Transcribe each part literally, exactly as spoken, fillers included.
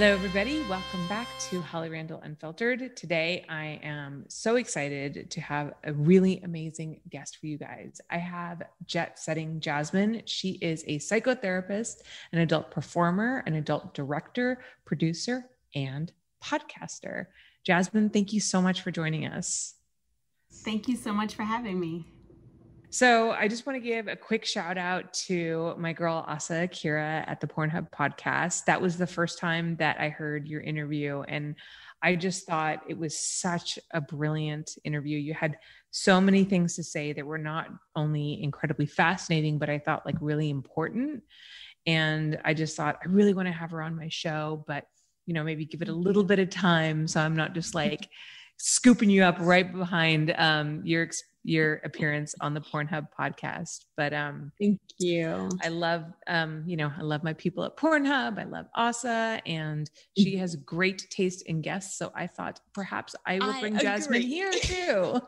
Hello, everybody. Welcome back to Holly Randall Unfiltered. Today, I am so excited to have a really amazing guest for you guys. I have Jet Setting Jasmine. She is a psychotherapist, an adult performer, an adult director, producer, and podcaster. Jasmine, thank you so much for joining us. Thank you so much for having me. So I just want to give a quick shout out to my girl, Asa Akira, at the Pornhub Podcast. That was the first time that I heard your interview, and I just thought it was such a brilliant interview. You had so many things to say that were not only incredibly fascinating, but I thought like really important. And I just thought, I really want to have her on my show, but you know, maybe give it a little bit of time. So I'm not just like scooping you up right behind um, your experience. your appearance on the Pornhub Podcast. But um thank you. I love um you know I love my people at Pornhub. I love Asa, and she has great taste in guests, so I thought perhaps I will I bring agree. Jasmine here too.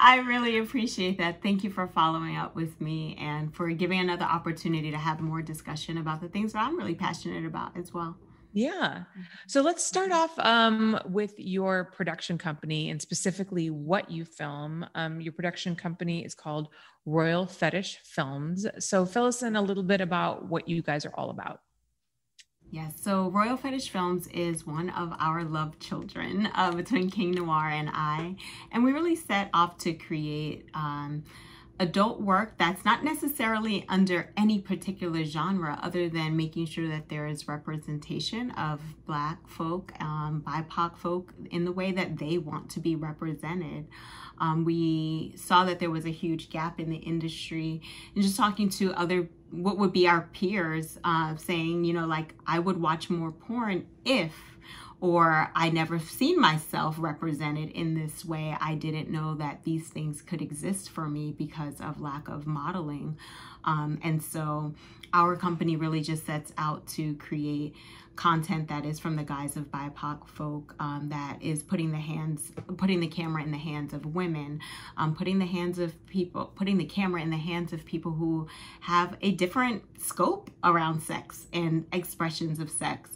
I really appreciate that. Thank you for following up with me and for giving another opportunity to have more discussion about the things that I'm really passionate about as well. Yeah. So let's start off um, with your production company and specifically what you film. Um, your production company is called Royal Fetish Films. So fill us in a little bit about what you guys are all about. Yes. So Royal Fetish Films is one of our love children uh, between King Noir and I. And we really set off to create um, adult work that's not necessarily under any particular genre, other than making sure that there is representation of Black folk, um, B I P O C folk, in the way that they want to be represented. Um, we saw that there was a huge gap in the industry, and just talking to other, what would be our peers, uh, saying, you know, like, I would watch more porn if, or I never seen myself represented in this way. I didn't know that these things could exist for me because of lack of modeling. Um, and so our company really just sets out to create content that is from the guise of B I P O C folk, um, that is putting the hands, putting the camera in the hands of women, um, putting the hands of people, putting the camera in the hands of people who have a different scope around sex and expressions of sex.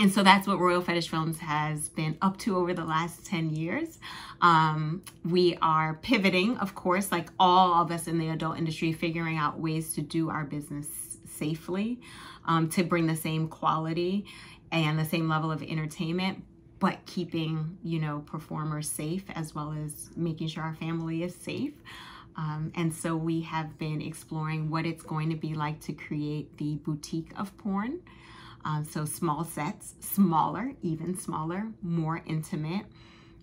And so that's what Royal Fetish Films has been up to over the last ten years. Um, we are pivoting, of course, like all of us in the adult industry, figuring out ways to do our business safely, um, to bring the same quality and the same level of entertainment, but keeping, you know, performers safe, as well as making sure our family is safe. Um, and so we have been exploring what it's going to be like to create the boutique of porn. Um, so small sets, smaller, even smaller, more intimate,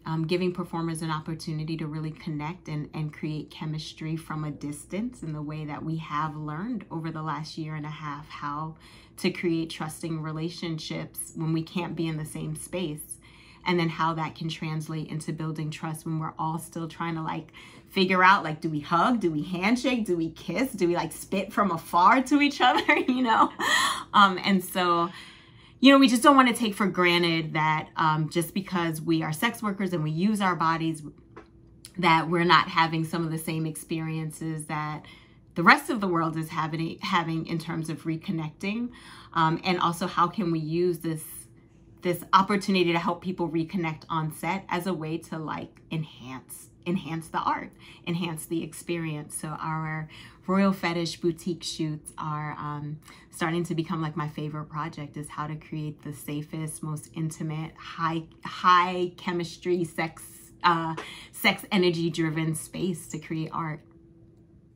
um, giving performers an opportunity to really connect and, and create chemistry from a distance, in the way that we have learned over the last year and a half how to create trusting relationships when we can't be in the same space, and then how that can translate into building trust when we're all still trying to like figure out, like, do we hug? Do we handshake? Do we kiss? Do we like spit from afar to each other, you know? Um, and so, you know, we just don't want to take for granted that um, just because we are sex workers and we use our bodies, that we're not having some of the same experiences that the rest of the world is having, having in terms of reconnecting. Um, and also, how can we use this this opportunity to help people reconnect on set as a way to like enhance enhance the art, enhance the experience. So our Royal Fetish boutique shoots are um, starting to become like my favorite project, is how to create the safest, most intimate, high high chemistry, sex, uh, sex energy driven space to create art.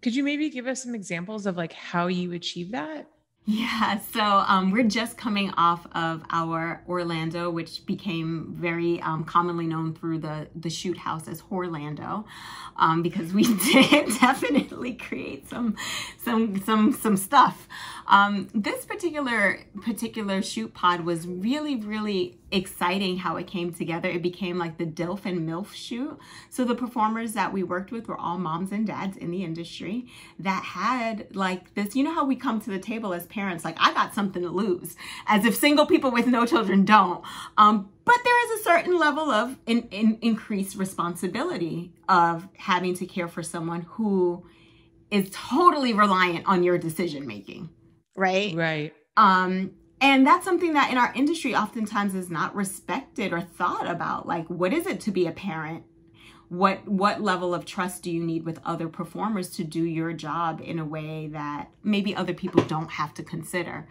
Could you maybe give us some examples of like how you achieve that? Yeah, so um, we're just coming off of our Orlando, which became very um, commonly known through the, the shoot house as Horlando, um, because we did definitely create some some some some stuff. Um, this particular particular shoot pod was really, really exciting how it came together. It became like the D I L F and MILF shoot. So the performers that we worked with were all moms and dads in the industry that had like this, you know how we come to the table as parents, like, I got something to lose, as if single people with no children don't. Um, but there is a certain level of in, in increased responsibility of having to care for someone who is totally reliant on your decision making, right? Right. Um, And that's something that in our industry oftentimes is not respected or thought about. Like, what is it to be a parent? What what level of trust do you need with other performers to do your job in a way that maybe other people don't have to consider?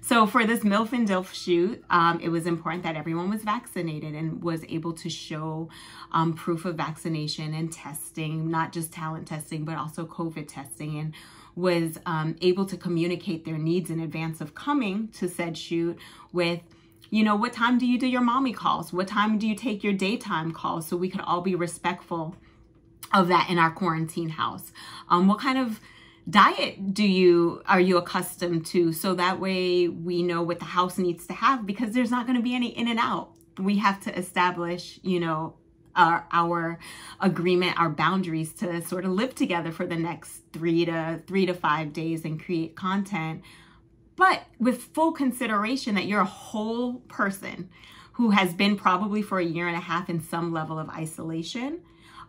So for this MILF and DILF shoot, um, it was important that everyone was vaccinated and was able to show um, proof of vaccination and testing, not just talent testing, but also COVID testing, and was um, able to communicate their needs in advance of coming to said shoot with, you know, what time do you do your mommy calls? What time do you take your daytime calls? So we could all be respectful of that in our quarantine house. Um, what kind of diet do you are you accustomed to? So that way we know what the house needs to have, because there's not going to be any in and out. We have to establish, you know, our, our agreement, our boundaries to sort of live together for the next three to three to five days and create content. But with full consideration that you're a whole person who has been probably for a year and a half in some level of isolation.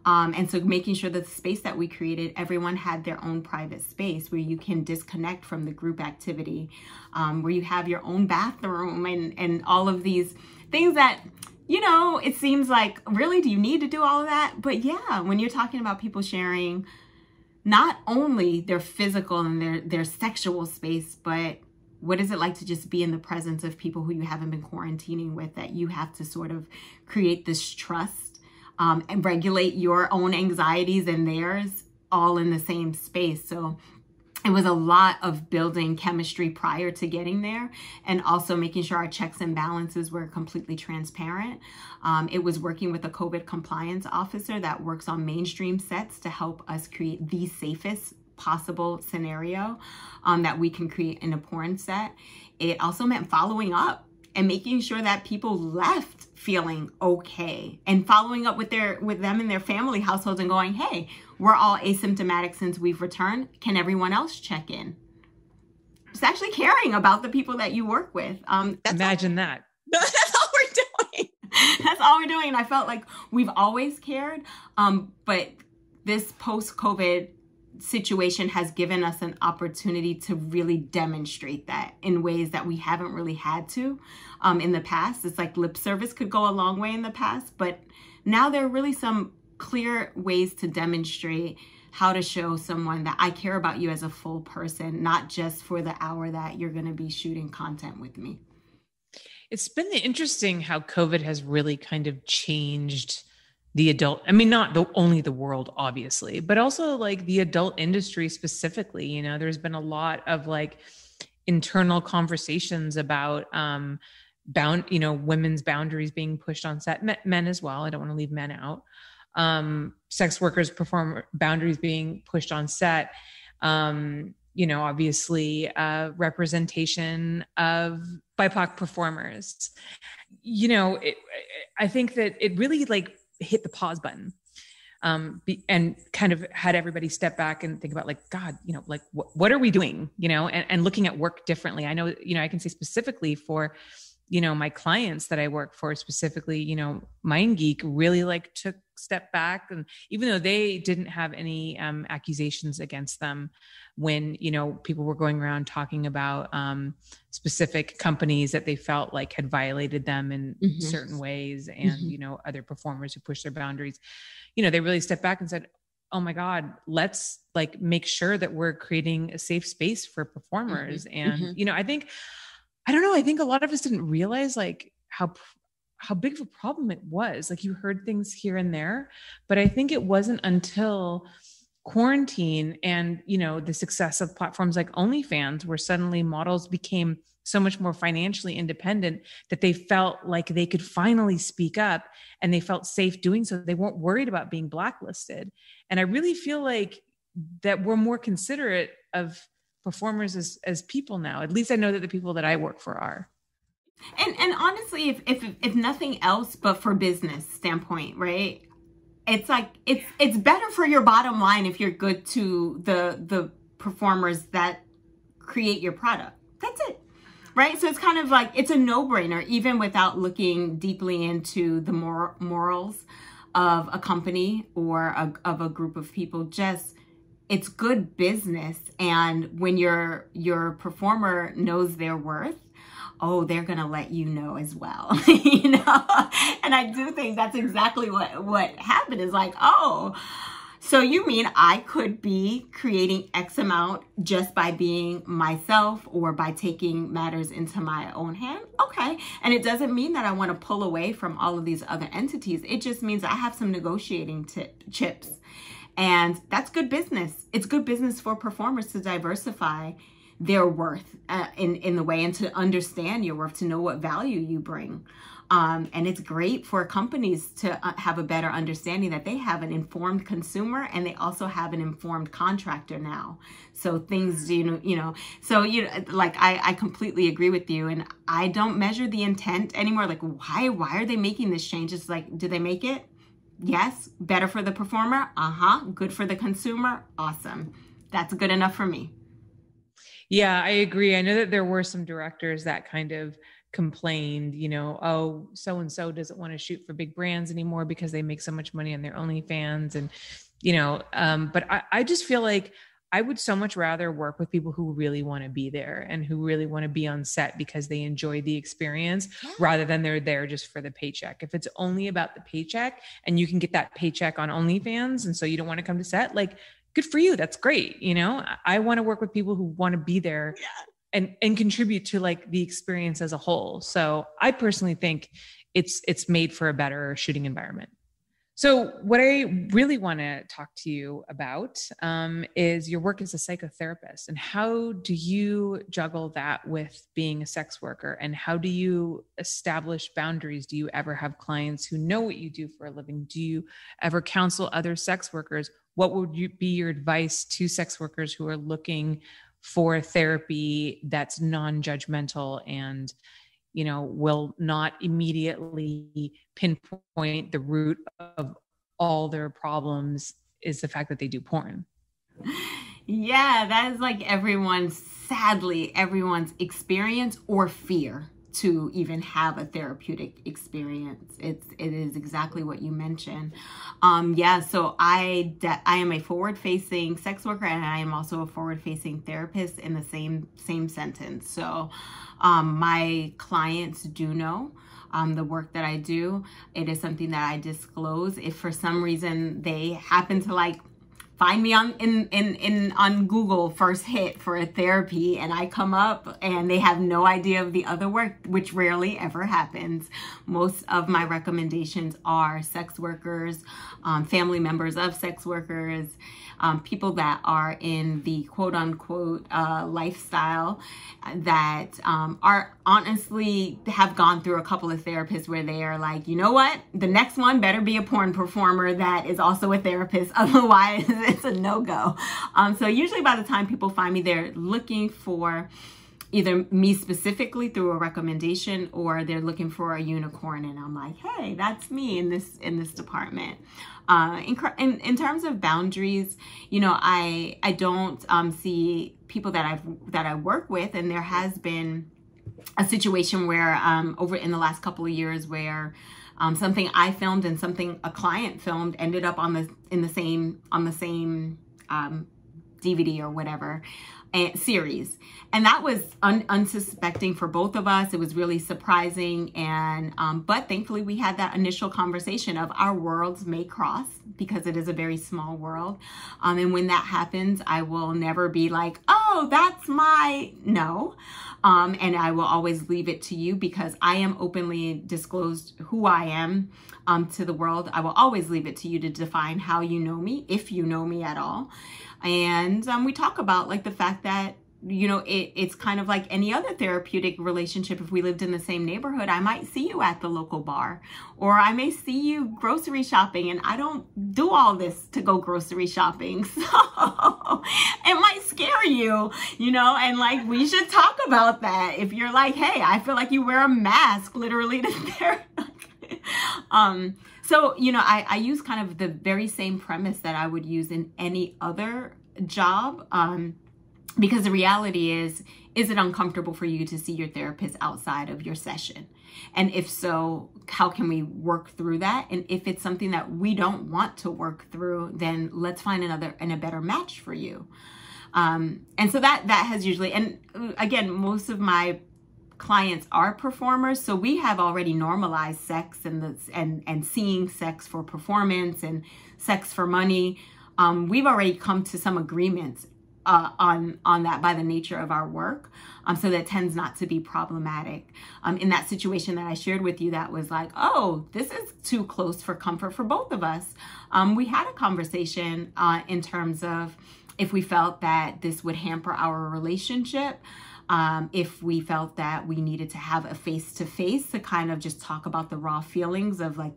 Um, and so making sure that the space that we created, everyone had their own private space where you can disconnect from the group activity, um, where you have your own bathroom and, and all of these things that, you know, it seems like, really, do you need to do all of that? But yeah, when you're talking about people sharing not only their physical and their, their sexual space, but what is it like to just be in the presence of people who you haven't been quarantining with, that you have to sort of create this trust Um, and regulate your own anxieties and theirs all in the same space. So it was a lot of building chemistry prior to getting there, and also making sure our checks and balances were completely transparent. Um, it was working with a COVID compliance officer that works on mainstream sets to help us create the safest possible scenario um, that we can create in a porn set. It also meant following up and making sure that people left feeling okay, and following up with their with them and their family households and going, hey, we're all asymptomatic since we've returned. Can everyone else check in? It's actually caring about the people that you work with. Um, that's Imagine all, that. That's all we're doing. That's all we're doing. And I felt like we've always cared, um, but this post-COVID situation has given us an opportunity to really demonstrate that in ways that we haven't really had to um, in the past. It's like lip service could go a long way in the past, but now there are really some clear ways to demonstrate how to show someone that I care about you as a full person, not just for the hour that you're going to be shooting content with me. It's been interesting how COVID has really kind of changed the adult, I mean, not the, only the world, obviously, but also like the adult industry specifically. You know, there's been a lot of like internal conversations about um, bound, you know, women's boundaries being pushed on set, men, men as well. I don't want to leave men out. Um, sex workers perform boundaries being pushed on set. Um, you know, obviously uh, representation of B I P O C performers. You know, it, I think that it really like hit the pause button um, be, and kind of had everybody step back and think about like, God, you know, like wh- what are we doing, you know, and, and looking at work differently. I know, you know, I can say specifically for, you know, my clients that I work for specifically, you know, MindGeek really like took step back. And even though they didn't have any um, accusations against them when, you know, people were going around talking about um, specific companies that they felt like had violated them in mm-hmm. certain ways and, mm-hmm. you know, other performers who pushed their boundaries, you know, they really stepped back and said, oh my God, let's like make sure that we're creating a safe space for performers. Mm-hmm. And, mm-hmm. you know, I think, I don't know, I think a lot of us didn't realize like how how big of a problem it was. Like you heard things here and there, but I think it wasn't until quarantine and, you know, the success of platforms like OnlyFans, where suddenly models became so much more financially independent that they felt like they could finally speak up and they felt safe doing so. They weren't worried about being blacklisted. And I really feel like that we're more considerate of performers as, as people now. At least I know that the people that I work for are. And and honestly, if, if if nothing else, but for business standpoint, right? It's like it's it's better for your bottom line if you're good to the the performers that create your product. That's it, right? So it's kind of like it's a no-brainer, even without looking deeply into the mor- morals of a company or a, of a group of people. Just it's good business, and when your your performer knows their worth. oh, they're going to let you know as well, you know? And I do think that's exactly what, what happened is like, oh, so you mean I could be creating X amount just by being myself or by taking matters into my own hand? Okay. And it doesn't mean that I want to pull away from all of these other entities. It just means I have some negotiating tip, chips. And that's good business. It's good business for performers to diversify their worth uh, in, in the way and to understand your worth, to know what value you bring. Um, and it's great for companies to uh, have a better understanding that they have an informed consumer and they also have an informed contractor now. So things, you know, you know, so you like I, I completely agree with you, and I don't measure the intent anymore. Like, why, why are they making this change? It's like, do they make it? Yes. Better for the performer. Uh-huh. Good for the consumer. Awesome. That's good enough for me. Yeah, I agree. I know that there were some directors that kind of complained, you know, oh, so-and-so doesn't want to shoot for big brands anymore because they make so much money on their OnlyFans. And, you know, um, but I, I just feel like I would so much rather work with people who really want to be there and who really want to be on set because they enjoy the experience, yeah, rather than they're there just for the paycheck. If it's only about the paycheck and you can get that paycheck on OnlyFans and so you don't want to come to set, like, good for you. That's great. You know, I, I want to work with people who want to be there, yeah, and, and contribute to like the experience as a whole. So I personally think it's, it's made for a better shooting environment. So what I really want to talk to you about um, is your work as a psychotherapist, and how do you juggle that with being a sex worker, and how do you establish boundaries? Do you ever have clients who know what you do for a living? Do you ever counsel other sex workers? What would you, be your advice to sex workers who are looking for therapy that's non-judgmental and, you know, will not immediately pinpoint the root of all their problems is the fact that they do porn? Yeah, that is like everyone's, sadly, everyone's experience or fear to even have a therapeutic experience. It's, it is exactly what you mentioned. Um, yeah, so I, de- I am a forward-facing sex worker, and I am also a forward-facing therapist in the same, same sentence. So um, my clients do know Um, the work that I do. It is something that I disclose. If for some reason they happen to like find me on in, in, in on Google first hit for a therapy and I come up and they have no idea of the other work, which rarely ever happens. Most of my recommendations are sex workers, um, family members of sex workers, um, people that are in the quote unquote uh, lifestyle that um, are honestly have gone through a couple of therapists where they are like, you know what, the next one better be a porn performer that is also a therapist. Otherwise, it's a no-go. Um, so usually by the time people find me, they're looking for either me specifically through a recommendation, or they're looking for a unicorn, and I'm like, hey, that's me in this in this department. Uh, in, in, in terms of boundaries, you know, I I don't um, see people that I've that I work with, and there has been a situation where um, over in the last couple of years where Um, something I filmed and something a client filmed ended up on the in the same on the same um, D V D or whatever and, series, and that was un- unsuspecting for both of us. It was really surprising, and um, but thankfully we had that initial conversation of our worlds may cross because it is a very small world, um, and when that happens, I will never be like, oh, that's my no. Um, and I will always leave it to you because I am openly disclosed who I am um, to the world. I will always leave it to you to define how you know me, if you know me at all. And um, we talk about like the fact that, you know, it, it's kind of like any other therapeutic relationship. If we lived in the same neighborhood, I might see you at the local bar, or I may see you grocery shopping, and I don't do all this to go grocery shopping. So it might scare you, you know, and like, we should talk about that. If you're like, hey, I feel like you wear a mask literally to therapy. um, so, you know, I, I use kind of the very same premise that I would use in any other job. Um, Because the reality is, is it uncomfortable for you to see your therapist outside of your session? And if so, how can we work through that? And if it's something that we don't want to work through, then let's find another and a better match for you. Um, and so that that has usually, and again, most of my clients are performers, so we have already normalized sex and the, and and seeing sex for performance and sex for money. Um, we've already come to some agreements uh, on on that by the nature of our work, um, so that tends not to be problematic. Um, in that situation that I shared with you, that was like, oh, this is too close for comfort for both of us. Um, we had a conversation uh, in terms of if we felt that this would hamper our relationship. Um, if we felt that we needed to have a face-to-face to kind of just talk about the raw feelings of like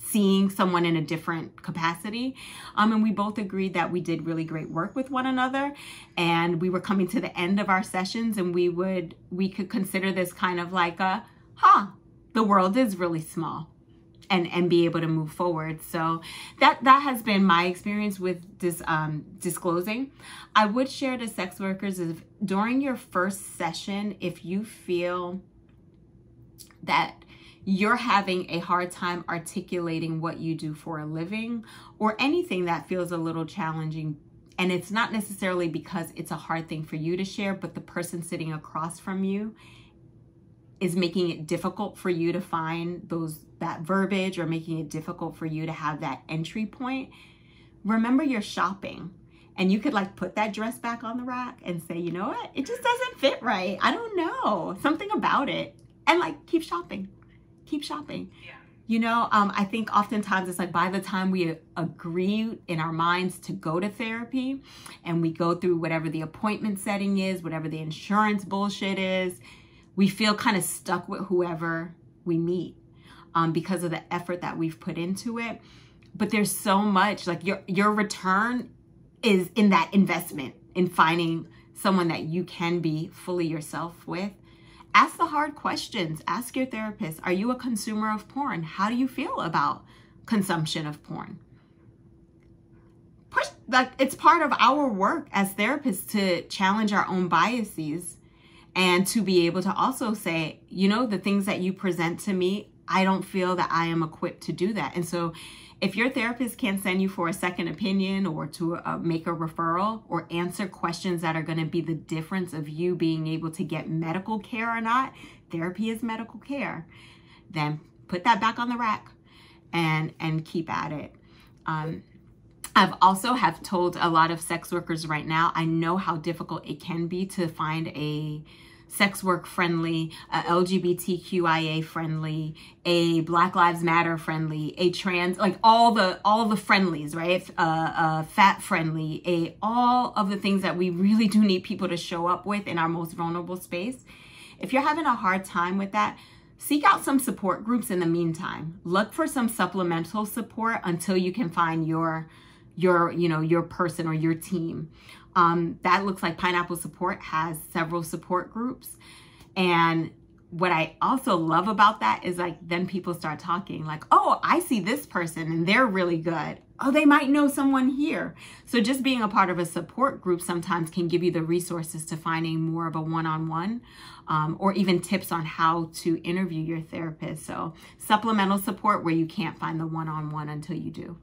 seeing someone in a different capacity. Um, and we both agreed that we did really great work with one another, and we were coming to the end of our sessions, and we would, we could consider this kind of like a, huh, the world is really small, and, and be able to move forward. So that, that has been my experience with this um, disclosing. I would share to sex workers if during your first session, if you feel that you're having a hard time articulating what you do for a living or anything that feels a little challenging, and it's not necessarily because it's a hard thing for you to share, but the person sitting across from you is making it difficult for you to find those that verbiage or making it difficult for you to have that entry point, remember you're shopping. And you could like put that dress back on the rack and say, you know what? It just doesn't fit right. I don't know, something about it. And like, keep shopping, keep shopping. Yeah. You know, um, I think oftentimes it's like by the time we agree in our minds to go to therapy and we go through whatever the appointment setting is, whatever the insurance bullshit is, we feel kind of stuck with whoever we meet um, because of the effort that we've put into it. But there's so much, like your, your return is in that investment in finding someone that you can be fully yourself with. Ask the hard questions. Ask your therapist, are you a consumer of porn? How do you feel about consumption of porn? Push, like, it's part of our work as therapists to challenge our own biases and to be able to also say, you know, the things that you present to me, I don't feel that I am equipped to do that. And so if your therapist can't send you for a second opinion or to uh, make a referral or answer questions that are going to be the difference of you being able to get medical care or not, therapy is medical care, then put that back on the rack and, and keep at it. Um, I've also have told a lot of sex workers right now, I know how difficult it can be to find a sex work friendly, uh, L G B T Q I A friendly, a Black Lives Matter friendly, a trans, like all the all the friendlies, right? Uh, uh, fat friendly, a all of the things that we really do need people to show up with in our most vulnerable space. If you're having a hard time with that, seek out some support groups in the meantime. Look for some supplemental support until you can find your your, you know, your person or your team. Um, that looks like Pineapple Support has several support groups. And what I also love about that is like, then people start talking like, oh, I see this person and they're really good. Oh, they might know someone here. So just being a part of a support group sometimes can give you the resources to finding more of a one-on-one um, or even tips on how to interview your therapist. So supplemental support where you can't find the one-on-one until you do.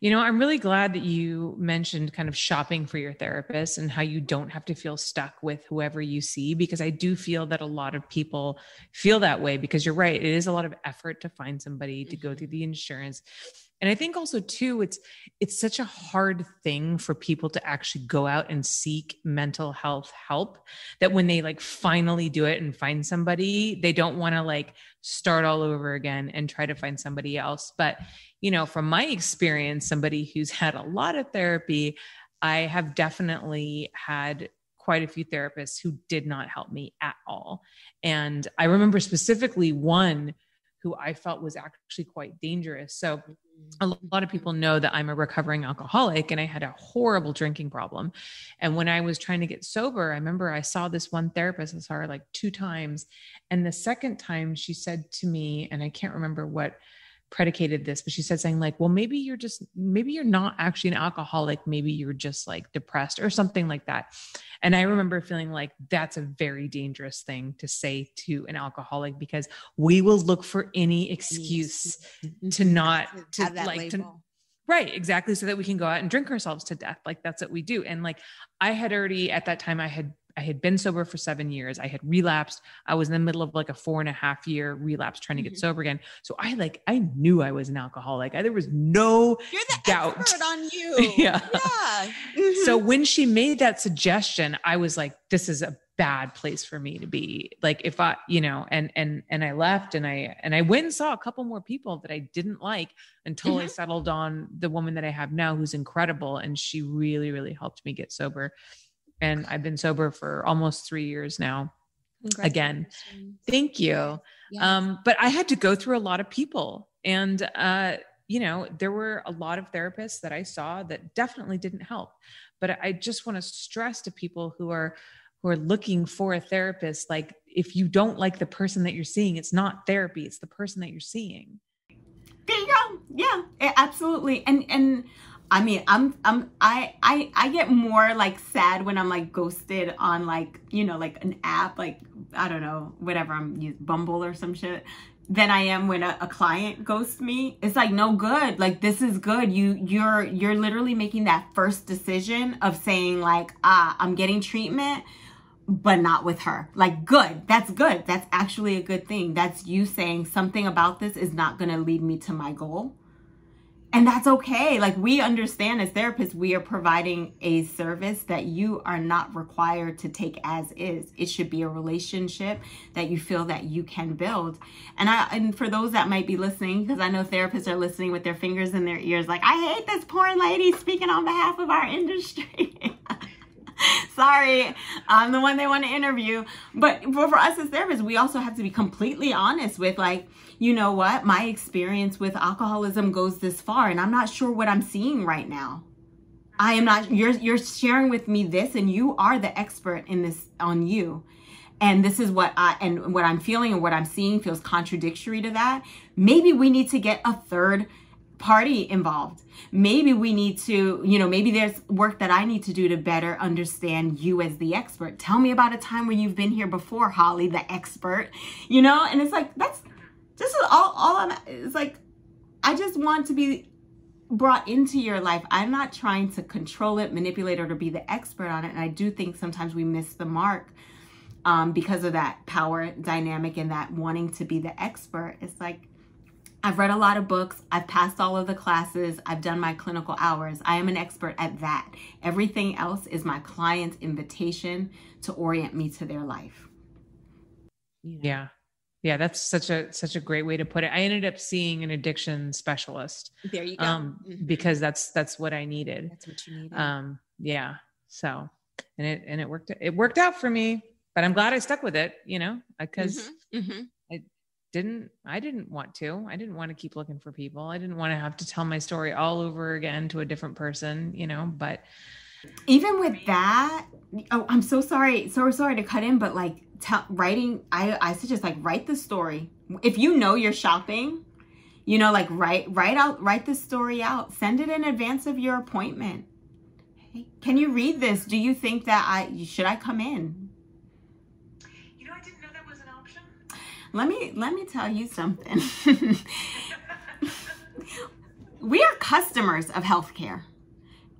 You know, I'm really glad that you mentioned kind of shopping for your therapist and how you don't have to feel stuck with whoever you see, because I do feel that a lot of people feel that way, because you're right. It is a lot of effort to find somebody, to go through the insurance. And I think also too, it's, it's such a hard thing for people to actually go out and seek mental health help, that when they like finally do it and find somebody, they don't want to like start all over again and try to find somebody else. But you know, from my experience, somebody who's had a lot of therapy, I have definitely had quite a few therapists who did not help me at all. And I remember specifically one who I felt was actually quite dangerous. So a lot of people know that I'm a recovering alcoholic and I had a horrible drinking problem. And when I was trying to get sober, I remember I saw this one therapist, I saw her like two times. And the second time she said to me, and I can't remember what predicated this, but she said something like, well, maybe you're just, maybe you're not actually an alcoholic. Maybe you're just like depressed or something like that. And I remember feeling like that's a very dangerous thing to say to an alcoholic, because we will look for any excuse to not to have that like, label. To, right. Exactly. So that we can go out and drink ourselves to death. Like that's what we do. And like, I had already at that time, I had I had been sober for seven years. I had relapsed. I was in the middle of like a four and a half year relapse trying to get mm-hmm. sober again. So I like, I knew I was an alcoholic. I, there was no You're the doubt expert on you. Yeah. yeah. Mm-hmm. So when she made that suggestion, I was like, this is a bad place for me to be. Like if I, you know, and, and, and I left and I, and I went and saw a couple more people that I didn't like until mm-hmm. I settled on the woman that I have now, who's incredible. And she really, really helped me get sober. And I've been sober for almost three years now. Again, thank you. Yes. Um, but I had to go through a lot of people and, uh, you know, there were a lot of therapists that I saw that definitely didn't help, but I just want to stress to people who are, who are looking for a therapist, like if you don't like the person that you're seeing, it's not therapy, it's the person that you're seeing. Yeah, yeah, absolutely. And, and I mean, I'm, I'm, I, I, I get more like sad when I'm like ghosted on like, you know, like an app, like, I don't know, whatever I'm using, Bumble or some shit, than I am when a, a client ghosts me. It's like, no good. Like, this is good. You, you're, you're literally making that first decision of saying like, ah, I'm getting treatment, but not with her. Like, good. That's good. That's actually a good thing. That's you saying something about this is not going to lead me to my goal. And that's okay. Like, we understand as therapists, we are providing a service that you are not required to take as is. It should be a relationship that you feel that you can build. And I, and for those that might be listening, because I know therapists are listening with their fingers in their ears, like, I hate this porn lady speaking on behalf of our industry. Sorry, I'm the one they want to interview. But for us as therapists, we also have to be completely honest with like, you know what, my experience with alcoholism goes this far and I'm not sure what I'm seeing right now. I am not, you're, you're sharing with me this and you are the expert in this on you. And this is what I, and what I'm feeling and what I'm seeing feels contradictory to that. Maybe we need to get a third party involved. Maybe we need to, you know, maybe there's work that I need to do to better understand you as the expert. Tell me about a time when you've been here before, Holly, the expert, you know? And it's like, that's, this is all, all I'm, it's like, I just want to be brought into your life. I'm not trying to control it, manipulate it, or to be the expert on it. And I do think sometimes we miss the mark um, because of that power dynamic and that wanting to be the expert. It's like, I've read a lot of books, I've passed all of the classes, I've done my clinical hours. I am an expert at that. Everything else is my client's invitation to orient me to their life. You know? Yeah. Yeah. That's such a, such a great way to put it. I ended up seeing an addiction specialist. There you go. Um, mm-hmm. Because that's, that's what I needed. That's what you needed. Um, yeah. So, and it, and it worked, it worked out for me, but I'm glad I stuck with it, you know, because mm-hmm. Mm-hmm. didn't, I didn't want to, I didn't want to keep looking for people. I didn't want to have to tell my story all over again to a different person, you know, but even with that, oh, I'm so sorry. So sorry to cut in, but like writing, I, I suggest like write the story. If you know you're shopping, you know, like write, write out, write the story out, send it in advance of your appointment. Hey, can you read this? Do you think that I, should I come in? Let me, let me tell you something. We are customers of healthcare.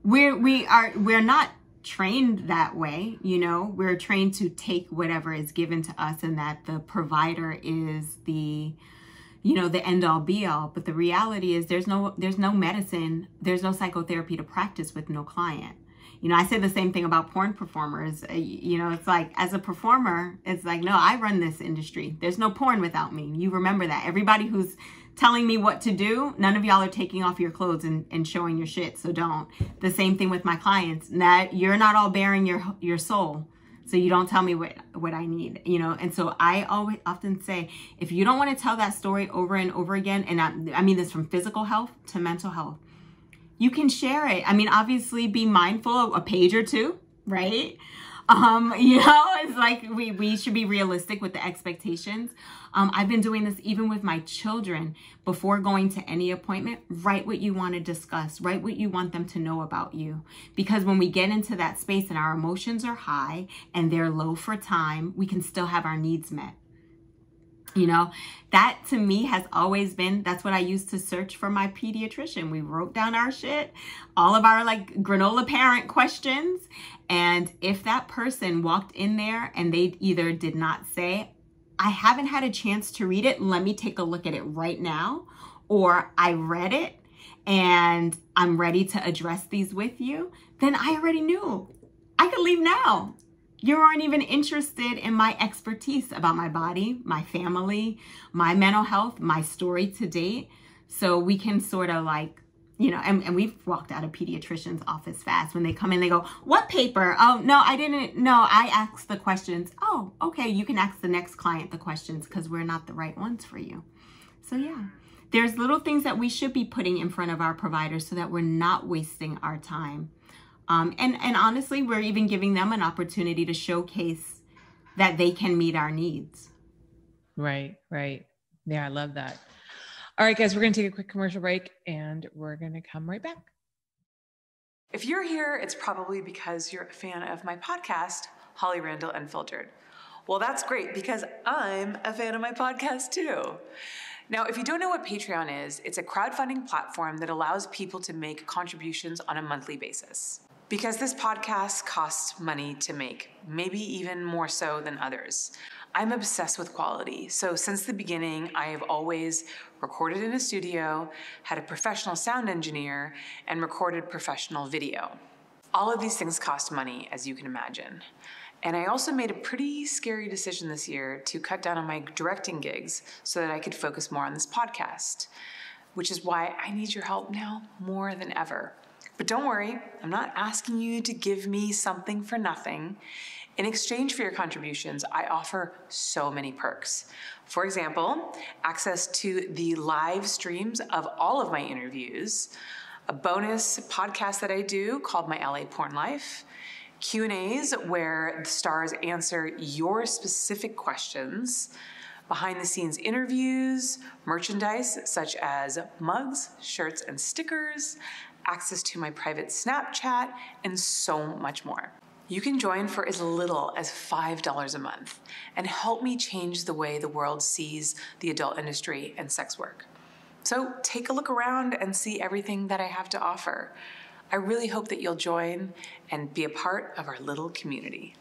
We're, we are, we're not trained that way. You know, we're trained to take whatever is given to us and that the provider is the, you know, the end all be all. But the reality is there's no, there's no medicine. There's no psychotherapy to practice with no client. You know, I say the same thing about porn performers. You know, it's like, as a performer, it's like, no, I run this industry. There's no porn without me. You remember that. Everybody who's telling me what to do, none of y'all are taking off your clothes and, and showing your shit, so don't. The same thing with my clients. Now, you're not all bearing your your soul, so you don't tell me what, what I need, you know? And so I always often say, if you don't want to tell that story over and over again, and I, I mean this from physical health to mental health, you can share it. I mean, obviously be mindful of a page or two, right? Um, you know, it's like we, we should be realistic with the expectations. Um, I've been doing this even with my children. Before going to any appointment, write what you want to discuss, write what you want them to know about you. Because when we get into that space and our emotions are high and they're low for time, we can still have our needs met. You know, that to me has always been, that's what I used to search for my pediatrician. We wrote down our shit, all of our like granola parent questions. And if that person walked in there and they either did not say, I haven't had a chance to read it, let me take a look at it right now, or I read it and I'm ready to address these with you, then I already knew. I could leave now. You aren't even interested in my expertise about my body, my family, my mental health, my story to date. So we can sort of like, you know, and, and we've walked out of pediatrician's office fast. When they come in, they go, what paper? Oh, no, I didn't. No, I asked the questions. Oh, okay. You can ask the next client the questions because we're not the right ones for you. So yeah, there's little things that we should be putting in front of our providers so that we're not wasting our time. Um, and, and honestly, we're even giving them an opportunity to showcase that they can meet our needs. Right, right. Yeah, I love that. All right, guys, we're going to take a quick commercial break and we're going to come right back. If you're here, it's probably because you're a fan of my podcast, Holly Randall Unfiltered. Well, that's great because I'm a fan of my podcast too. Now, if you don't know what Patreon is, it's a crowdfunding platform that allows people to make contributions on a monthly basis. Because this podcast costs money to make, maybe even more so than others. I'm obsessed with quality, so since the beginning, I have always recorded in a studio, had a professional sound engineer, and recorded professional video. All of these things cost money, as you can imagine. And I also made a pretty scary decision this year to cut down on my directing gigs so that I could focus more on this podcast, which is why I need your help now more than ever. But don't worry, I'm not asking you to give me something for nothing. In exchange for your contributions, I offer so many perks. For example, access to the live streams of all of my interviews, a bonus podcast that I do called My L A Porn Life, Q and A's where the stars answer your specific questions, behind-the-scenes interviews, merchandise such as mugs, shirts, and stickers, access to my private Snapchat, and so much more. You can join for as little as five dollars a month and help me change the way the world sees the adult industry and sex work. So take a look around and see everything that I have to offer. I really hope that you'll join and be a part of our little community.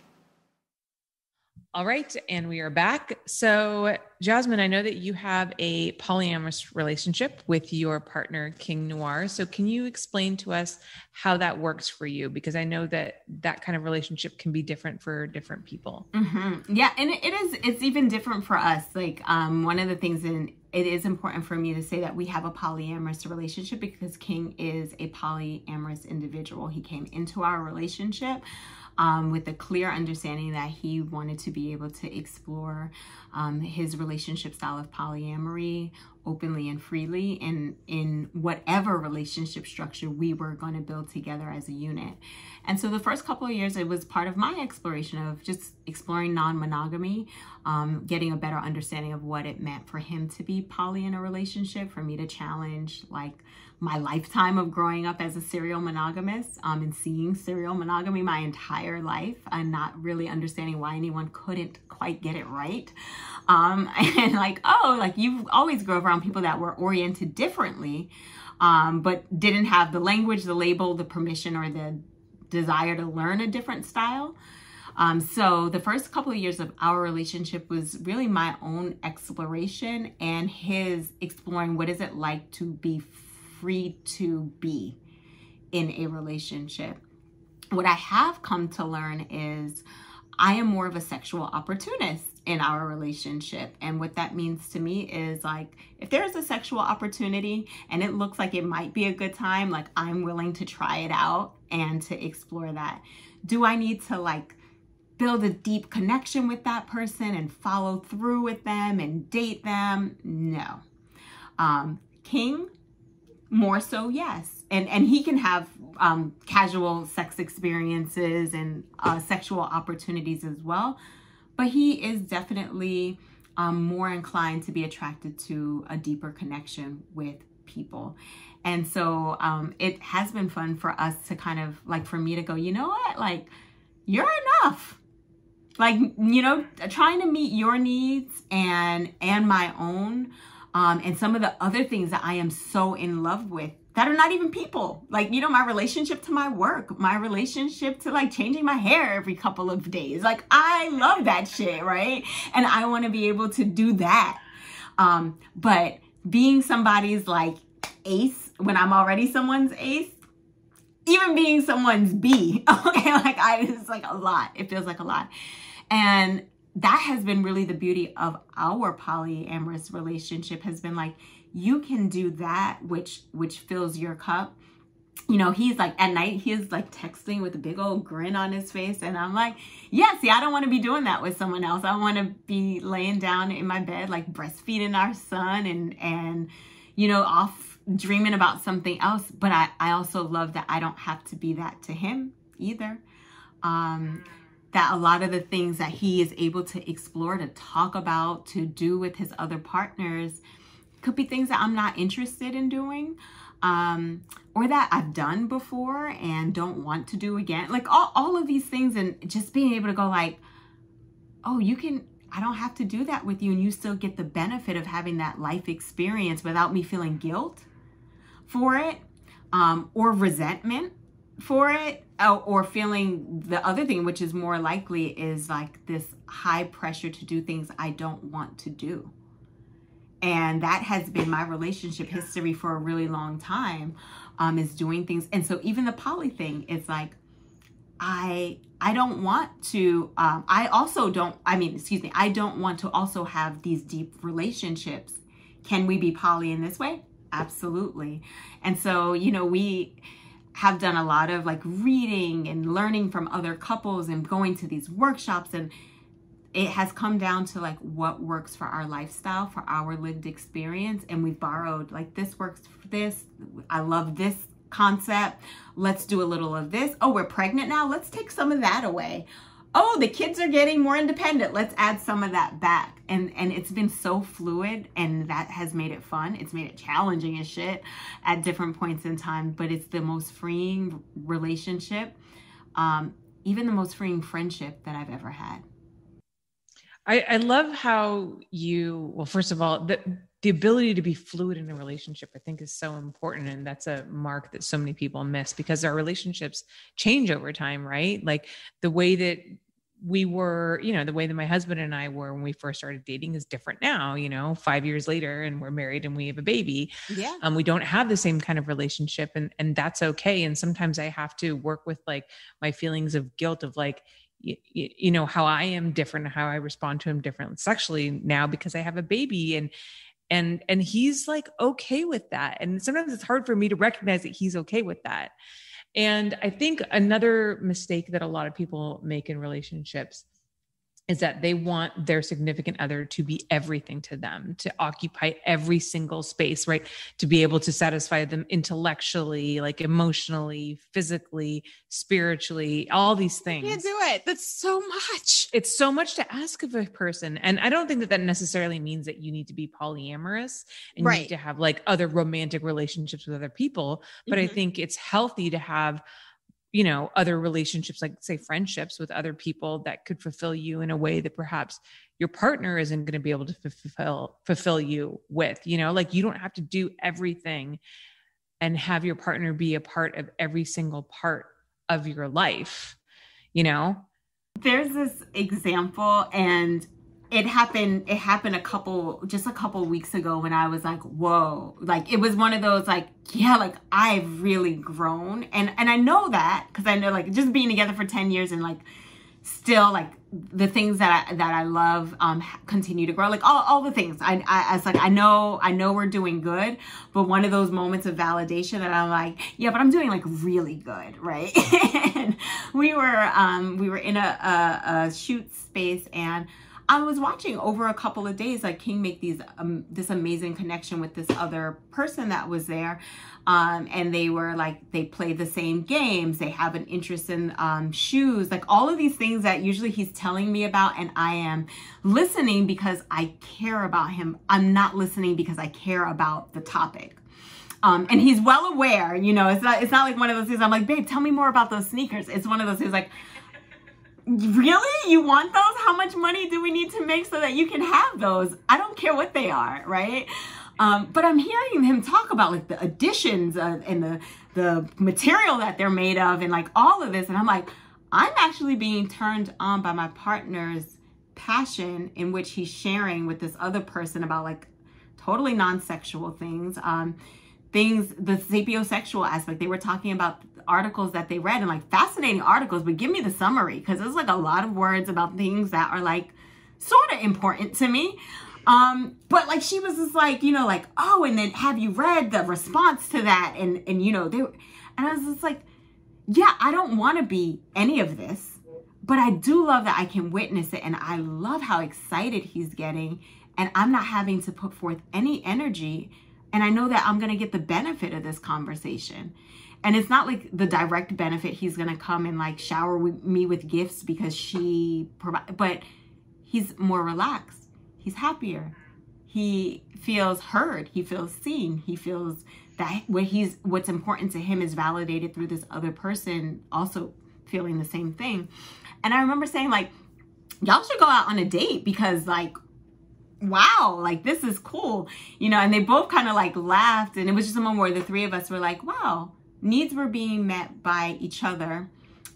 All right, and we are back. So, Jasmine, I know that you have a polyamorous relationship with your partner, King Noir. So can you explain to us how that works for you? Because I know that that kind of relationship can be different for different people. Mm-hmm. Yeah, and it is, it's even different for us. Like um, one of the things in it is important for me to say that we have a polyamorous relationship because King is a polyamorous individual. He came into our relationship um, with a clear understanding that he wanted to be able to explore um, his relationship style of polyamory openly and freely in, in whatever relationship structure we were going to build together as a unit. And so the first couple of years, it was part of my exploration of just exploring non-monogamy, um, getting a better understanding of what it meant for him to be poly in a relationship, for me to challenge like my lifetime of growing up as a serial monogamist um, and seeing serial monogamy my entire life and not really understanding why anyone couldn't quite get it right. Um, and like, oh, like you've always grown up around people that were oriented differently, um, but didn't have the language, the label, the permission, or the desire to learn a different style. Um, so the first couple of years of our relationship was really my own exploration and his exploring what is it like to be free to be in a relationship. What I have come to learn is I am more of a sexual opportunist in our relationship. And what that means to me is like, if there's a sexual opportunity and it looks like it might be a good time, like I'm willing to try it out and to explore that. Do I need to like build a deep connection with that person and follow through with them and date them? No. Um, King, more so, yes. And, and he can have um, casual sex experiences and uh, sexual opportunities as well. But he is definitely um, more inclined to be attracted to a deeper connection with people. And so um, it has been fun for us to kind of like for me to go, you know what, like you're enough. like, you know, trying to meet your needs and and my own, um, and some of the other things that I am so in love with that are not even people. Like, you know, my relationship to my work, my relationship to like changing my hair every couple of days. Like, I love that shit, right? And I want to be able to do that. Um, but being somebody's like ace when I'm already someone's ace, even being someone's B, okay, like I, it's like a lot. It feels like a lot. And that has been really the beauty of our polyamorous relationship, has been like, you can do that, which which fills your cup. You know, he's like, at night, he is like texting with a big old grin on his face. And I'm like, yeah, see, I don't want to be doing that with someone else. I want to be laying down in my bed, like breastfeeding our son and, and you know, off dreaming about something else. But I, I also love that I don't have to be that to him either. Um, that a lot of the things that he is able to explore, to talk about, to do with his other partners could be things that I'm not interested in doing, um, or that I've done before and don't want to do again. Like all, all of these things, and just being able to go like, oh, you can, I don't have to do that with you, and you still get the benefit of having that life experience without me feeling guilt for it, um, or resentment for it, or, or feeling the other thing, which is more likely is like this high pressure to do things I don't want to do. And that has been my relationship history for a really long time, um, is doing things. And so even the poly thing, it's like, I I don't want to, um, I also don't, I mean, excuse me, I don't want to also have these deep relationships. Can we be poly in this way? Absolutely. And so, you know, we have done a lot of like reading and learning from other couples and going to these workshops, and it has come down to like what works for our lifestyle, for our lived experience. And we've borrowed, like, this works for this. I love this concept. Let's do a little of this. Oh, we're pregnant now. Let's take some of that away. Oh, the kids are getting more independent. Let's add some of that back. And and it's been so fluid, and that has made it fun. It's made it challenging as shit at different points in time, but it's the most freeing relationship, um, even the most freeing friendship that I've ever had. I, I love how you, well, first of all, the, the ability to be fluid in a relationship, I think, is so important. And that's a mark that so many people miss, because our relationships change over time, right? Like the way that we were, you know, the way that my husband and I were when we first started dating is different now, you know, five years later, and we're married and we have a baby. Yeah. Um, we don't have the same kind of relationship, and, and that's okay. And sometimes I have to work with like my feelings of guilt of like, You, you know, how I am different, how I respond to him differently sexually now because I have a baby, and, and, and he's like, okay with that. And sometimes it's hard for me to recognize that he's okay with that. And I think another mistake that a lot of people make in relationships is that they want their significant other to be everything to them, to occupy every single space, right? To be able to satisfy them intellectually, like emotionally, physically, spiritually, all these things. You can't do it. That's so much. It's so much to ask of a person. And I don't think that that necessarily means that you need to be polyamorous and right. You need to have like other romantic relationships with other people. But mm-hmm. I think it's healthy to have, you know, other relationships, like say friendships with other people that could fulfill you in a way that perhaps your partner isn't going to be able to fulfill, fulfill you with, you know, like you don't have to do everything and have your partner be a part of every single part of your life. You know, there's this example, and it happened, it happened a couple, just a couple weeks ago, when I was like, whoa, like it was one of those like, yeah, like I've really grown. And, and I know that, cause I know like just being together for ten years and like still like the things that I, that I love, um, continue to grow, like all, all the things I, I, I was like, I know, I know we're doing good, but one of those moments of validation that I'm like, yeah, but I'm doing like really good. Right. And we were, um, we were in a, a, a shoot space, and I was watching over a couple of days, like King make these, um, this amazing connection with this other person that was there. Um, and they were like, they play the same games. They have an interest in um, shoes, like all of these things that usually he's telling me about. And I am listening because I care about him. I'm not listening because I care about the topic. Um, and he's well aware, you know, it's not, it's not like one of those things. I'm like, babe, tell me more about those sneakers. It's one of those things like, Really? You want those? How much money do we need to make so that you can have those? I don't care what they are, right? Um, but I'm hearing him talk about like the additions of, and the, the material that they're made of and like all of this. And I'm like, I'm actually being turned on by my partner's passion in which he's sharing with this other person about like totally non-sexual things, um, things, the sapiosexual aspect. They were talking about articles that they read and like fascinating articles, but give me the summary because there's like a lot of words about things that are like sort of important to me. Um, but like she was just like, you know, like, oh, and then have you read the response to that? And, and you know, they were, and I was just like, yeah, I don't want to be any of this, but I do love that I can witness it. And I love how excited he's getting and I'm not having to put forth any energy. And I know that I'm going to get the benefit of this conversation. And it's not like the direct benefit. He's going to come and like shower me with gifts because she provides, but he's more relaxed. He's happier. He feels heard. He feels seen. He feels that what he's, what's important to him is validated through this other person also feeling the same thing. And I remember saying like, y'all should go out on a date because like, wow, like this is cool. You know, and they both kind of like laughed. And it was just a moment where the three of us were like, wow, needs were being met by each other.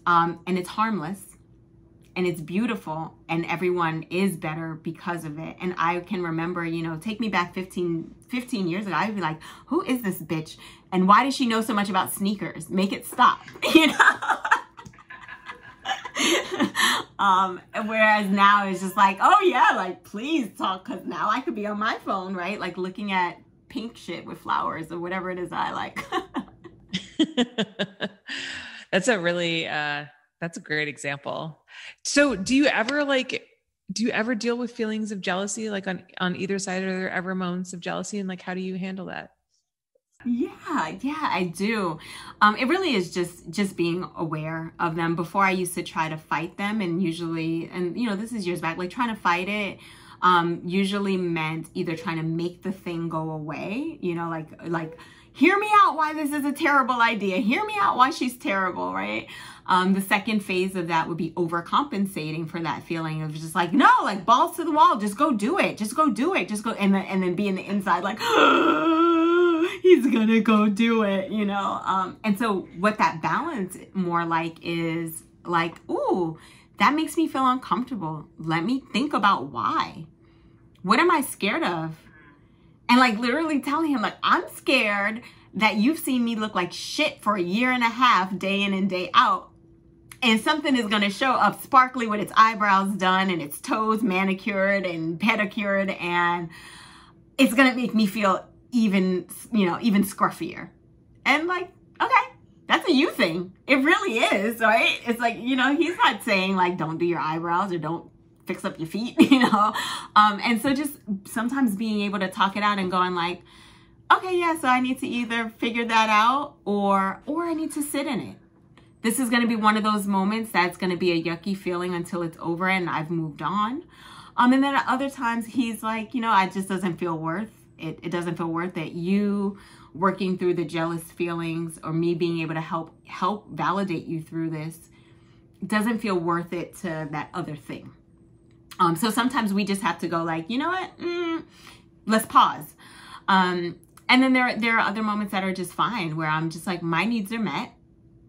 Um, and it's harmless. And it's beautiful and everyone is better because of it. And I can remember, you know, take me back fifteen, fifteen years ago, I'd be like, who is this bitch? And why does she know so much about sneakers? Make it stop, you know? um, whereas now it's just like, oh yeah, like please talk because now I could be on my phone, right? Like looking at pink shit with flowers or whatever it is I like. That's a really... Uh... That's a great example. So do you ever like, do you ever deal with feelings of jealousy? Like on, on either side, are there ever moments of jealousy and like, how do you handle that? Yeah, yeah, I do. Um, it really is just, just being aware of them. Before I used to try to fight them and usually, and you know, this is years back, like trying to fight it um, usually meant either trying to make the thing go away, you know, like, like, hear me out why this is a terrible idea. Hear me out why she's terrible, right? Um, the second phase of that would be overcompensating for that feeling of just like, no, like balls to the wall, just go do it. Just go do it. Just go. And then, and then be in the inside like, oh, he's going to go do it, you know? Um, and so what that balance more like is like, ooh, that makes me feel uncomfortable. Let me think about why. What am I scared of? And like literally telling him like, I'm scared that you've seen me look like shit for a year and a half, day in and day out. And something is going to show up sparkly with its eyebrows done and its toes manicured and pedicured. And it's going to make me feel even, you know, even scruffier. And like, okay, that's a you thing. It really is, right? It's like, you know, he's not saying like, don't do your eyebrows or don't fix up your feet, you know? Um, and so just sometimes being able to talk it out and going like, okay, yeah, so I need to either figure that out or, or I need to sit in it. This is going to be one of those moments that's going to be a yucky feeling until it's over and I've moved on. Um, and then at other times he's like, you know, I just doesn't feel worth it. It doesn't feel worth it. You working through the jealous feelings or me being able to help, help validate you through this doesn't feel worth it to that other thing. Um, so sometimes we just have to go like, you know what, mm, let's pause. Um, and then there, there are other moments that are just fine where I'm just like, my needs are met.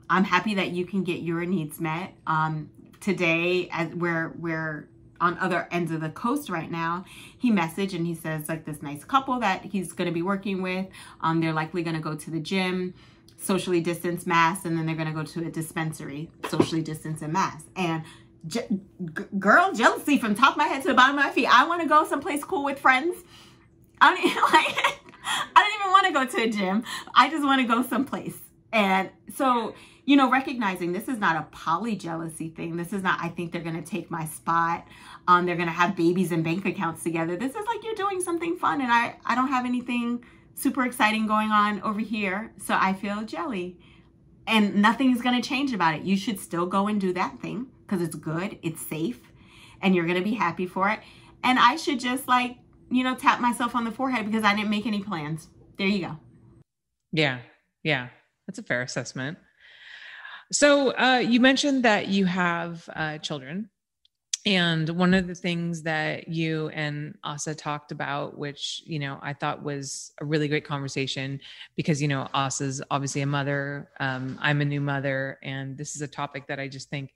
I'm happy that you can get your needs met. Um, today, as we're, we're on other ends of the coast right now, he messaged and he says like this nice couple that he's going to be working with. Um, they're likely going to go to the gym, socially distance, mask, and then they're going to go to a dispensary, socially distance and mask. And Je girl, jealousy from top of my head to the bottom of my feet. I want to go someplace cool with friends. I don't, like, I don't even want to go to a gym. I just want to go someplace. And so, you know, recognizing this is not a poly jealousy thing. This is not, I think they're going to take my spot. Um, they're going to have babies and bank accounts together. This is like, you're doing something fun. And I, I don't have anything super exciting going on over here. So I feel jelly and nothing is going to change about it. You should still go and do that thing. Because it's good, it's safe, and you're going to be happy for it. And I should just like, you know, tap myself on the forehead because I didn't make any plans. There you go. Yeah. Yeah. That's a fair assessment. So uh, you mentioned that you have uh, children. And one of the things that you and Asa talked about, which, you know, I thought was a really great conversation because, you know, Asa's obviously a mother. Um, I'm a new mother. And this is a topic that I just think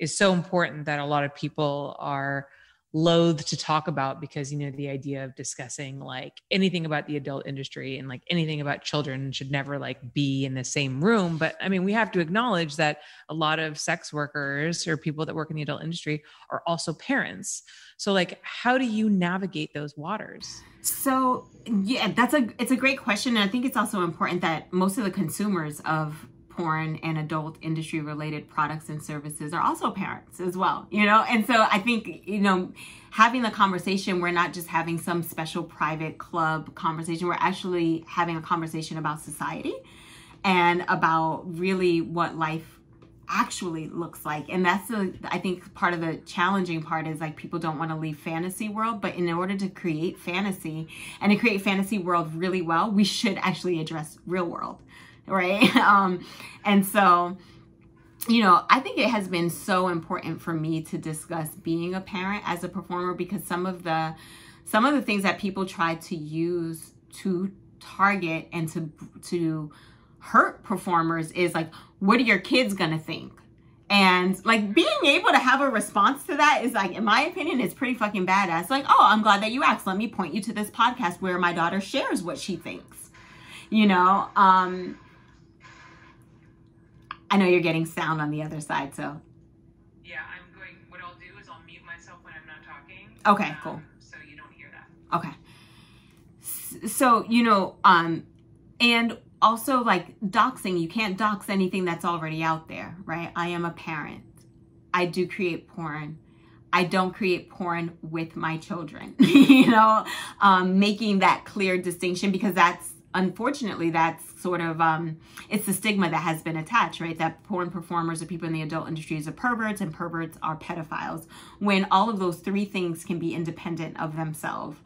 is so important that a lot of people are loath to talk about because, you know, the idea of discussing like anything about the adult industry and like anything about children should never like be in the same room. But I mean, we have to acknowledge that a lot of sex workers or people that work in the adult industry are also parents. So like, how do you navigate those waters? So yeah, that's a, it's a great question. And I think it's also important that most of the consumers of porn and adult industry related products and services are also parents as well, you know? And so I think, you know, having the conversation, we're not just having some special private club conversation, we're actually having a conversation about society and about really what life actually looks like. And that's the, I think part of the challenging part is like people don't want to leave fantasy world, but in order to create fantasy and to create fantasy world really well, we should actually address real world. Right. Um, and so, you know, I think it has been so important for me to discuss being a parent as a performer, because some of the, some of the things that people try to use to target and to, to hurt performers is like, what are your kids going to think? And like being able to have a response to that is like, in my opinion, it's pretty fucking badass. Like, oh, I'm glad that you asked. Let me point you to this podcast where my daughter shares what she thinks, you know? Um, I know you're getting sound on the other side, so. Yeah, I'm going, what I'll do is I'll mute myself when I'm not talking. Okay, um, cool. So you don't hear that. Okay. So, you know, um, and also like doxing, you can't dox anything that's already out there, right? I am a parent. I do create porn. I don't create porn with my children, you know, um, making that clear distinction, because that's, unfortunately, that's sort of, um, it's the stigma that has been attached, right? That porn performers or people in the adult industries are perverts and perverts are pedophiles, when all of those three things can be independent of themselves.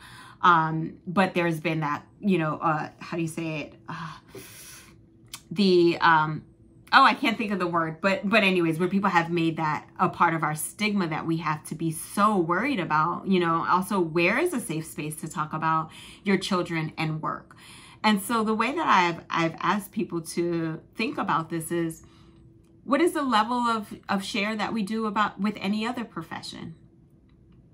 Um, but there's been that, you know, uh, how do you say it? Uh, the, um, oh, I can't think of the word, but, but anyways, where people have made that a part of our stigma that we have to be so worried about, you know, also where is a safe space to talk about your children and work? And so the way that I've, I've asked people to think about this is, what is the level of, of share that we do about with any other profession?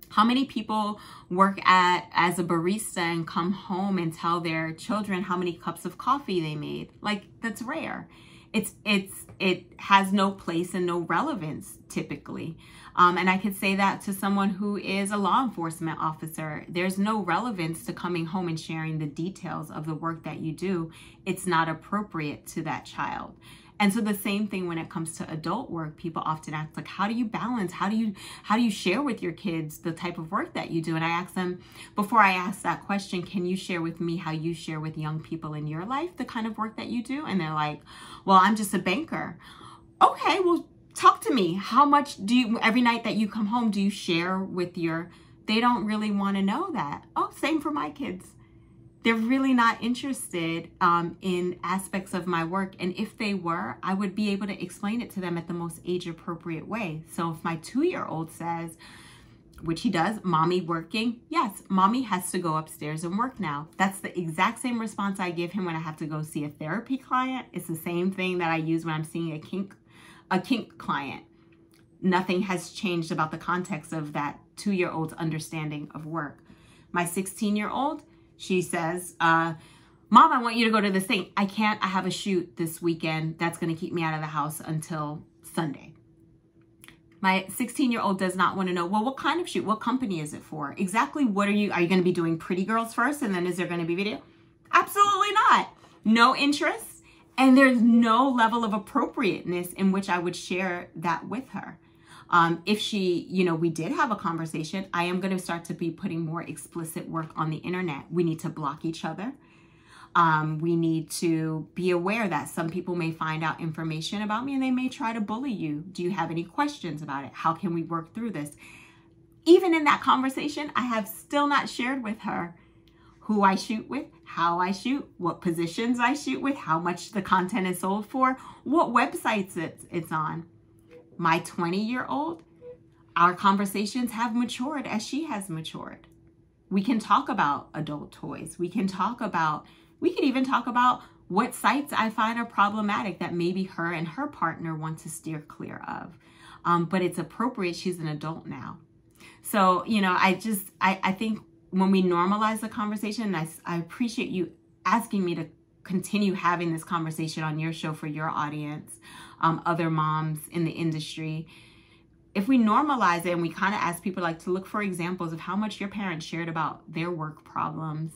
How many people work at as a barista and come home and tell their children how many cups of coffee they made? Like, that's rare. It's, it's, it has no place and no relevance typically. Um, and I could say that to someone who is a law enforcement officer. There's no relevance to coming home and sharing the details of the work that you do. It's not appropriate to that child. And so the same thing when it comes to adult work, people often ask like, how do you balance? How do you, how do you share with your kids the type of work that you do? And I ask them, before I ask that question, can you share with me how you share with young people in your life the kind of work that you do? And they're like, well, I'm just a banker. Okay, well, talk to me. How much do you, every night that you come home, do you share with your, they don't really want to know that. Oh, same for my kids. They're really not interested um, in aspects of my work. And if they were, I would be able to explain it to them at the most age-appropriate way. So if my two-year-old says, which he does, mommy working, yes, mommy has to go upstairs and work now. That's the exact same response I give him when I have to go see a therapy client. It's the same thing that I use when I'm seeing a kink, a kink client. Nothing has changed about the context of that two-year-old's understanding of work. My sixteen-year-old, she says, uh, mom, I want you to go to this thing. I can't, I have a shoot this weekend. That's going to keep me out of the house until Sunday. My sixteen-year-old does not want to know, well, what kind of shoot? What company is it for? Exactly what are you, are you going to be doing pretty girls first? And then is there going to be video? Absolutely not. No interest. And there's no level of appropriateness in which I would share that with her. Um, if she, you know, we did have a conversation, I am going to start to be putting more explicit work on the internet. We need to block each other. Um, we need to be aware that some people may find out information about me and they may try to bully you. Do you have any questions about it? How can we work through this? Even in that conversation, I have still not shared with her who I shoot with, how I shoot, what positions I shoot with, how much the content is sold for, what websites it's, it's on. My twenty-year-old, our conversations have matured as she has matured. We can talk about adult toys. We can talk about, we can even talk about what sites I find are problematic that maybe her and her partner want to steer clear of. Um, but it's appropriate. She's an adult now. So, you know, I just, I, I think when we normalize the conversation, and I, I appreciate you asking me to continue having this conversation on your show for your audience, um, other moms in the industry. If we normalize it and we kind of ask people like to look for examples of how much your parents shared about their work problems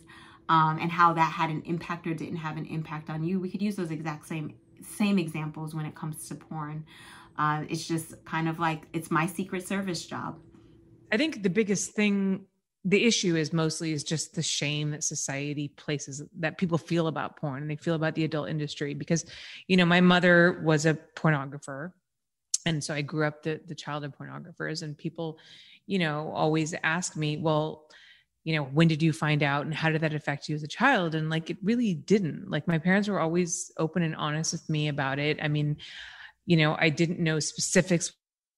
um, and how that had an impact or didn't have an impact on you, we could use those exact same same examples when it comes to porn. Uh, it's just kind of like, it's my Secret Service job. I think the biggest thing, the issue is mostly is just the shame that society places, that people feel about porn and they feel about the adult industry. Because, you know, my mother was a pornographer. And so I grew up the, the child of pornographers, and people, you know, always ask me, well, you know, when did you find out and how did that affect you as a child? And like, it really didn't. Like, my parents were always open and honest with me about it. I mean, you know, I didn't know specifics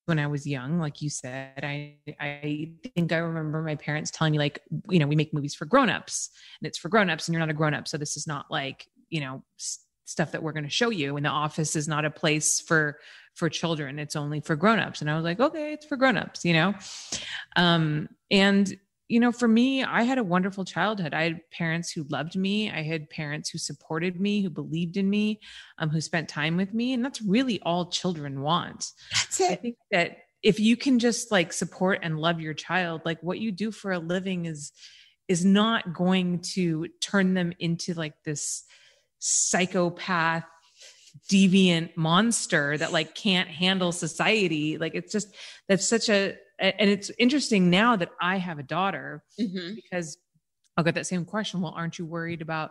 when I was young, like you said. I, I think I remember my parents telling me, like, you know, we make movies for grownups and it's for grownups and you're not a grownup. So this is not like, you know, st- stuff that we're going to show you. And the office is not a place for, for children. It's only for grownups. And I was like, okay, it's for grownups, you know? Um, and, you know, for me, I had a wonderful childhood. I had parents who loved me. I had parents who supported me, who believed in me, um, who spent time with me. And that's really all children want. That's it. I think that if you can just like support and love your child, like what you do for a living is, is not going to turn them into like this psychopath, deviant monster that like can't handle society. Like, it's just, that's such a, and it's interesting now that I have a daughter, mm-hmm. because I'll get that same question. Well, aren't you worried about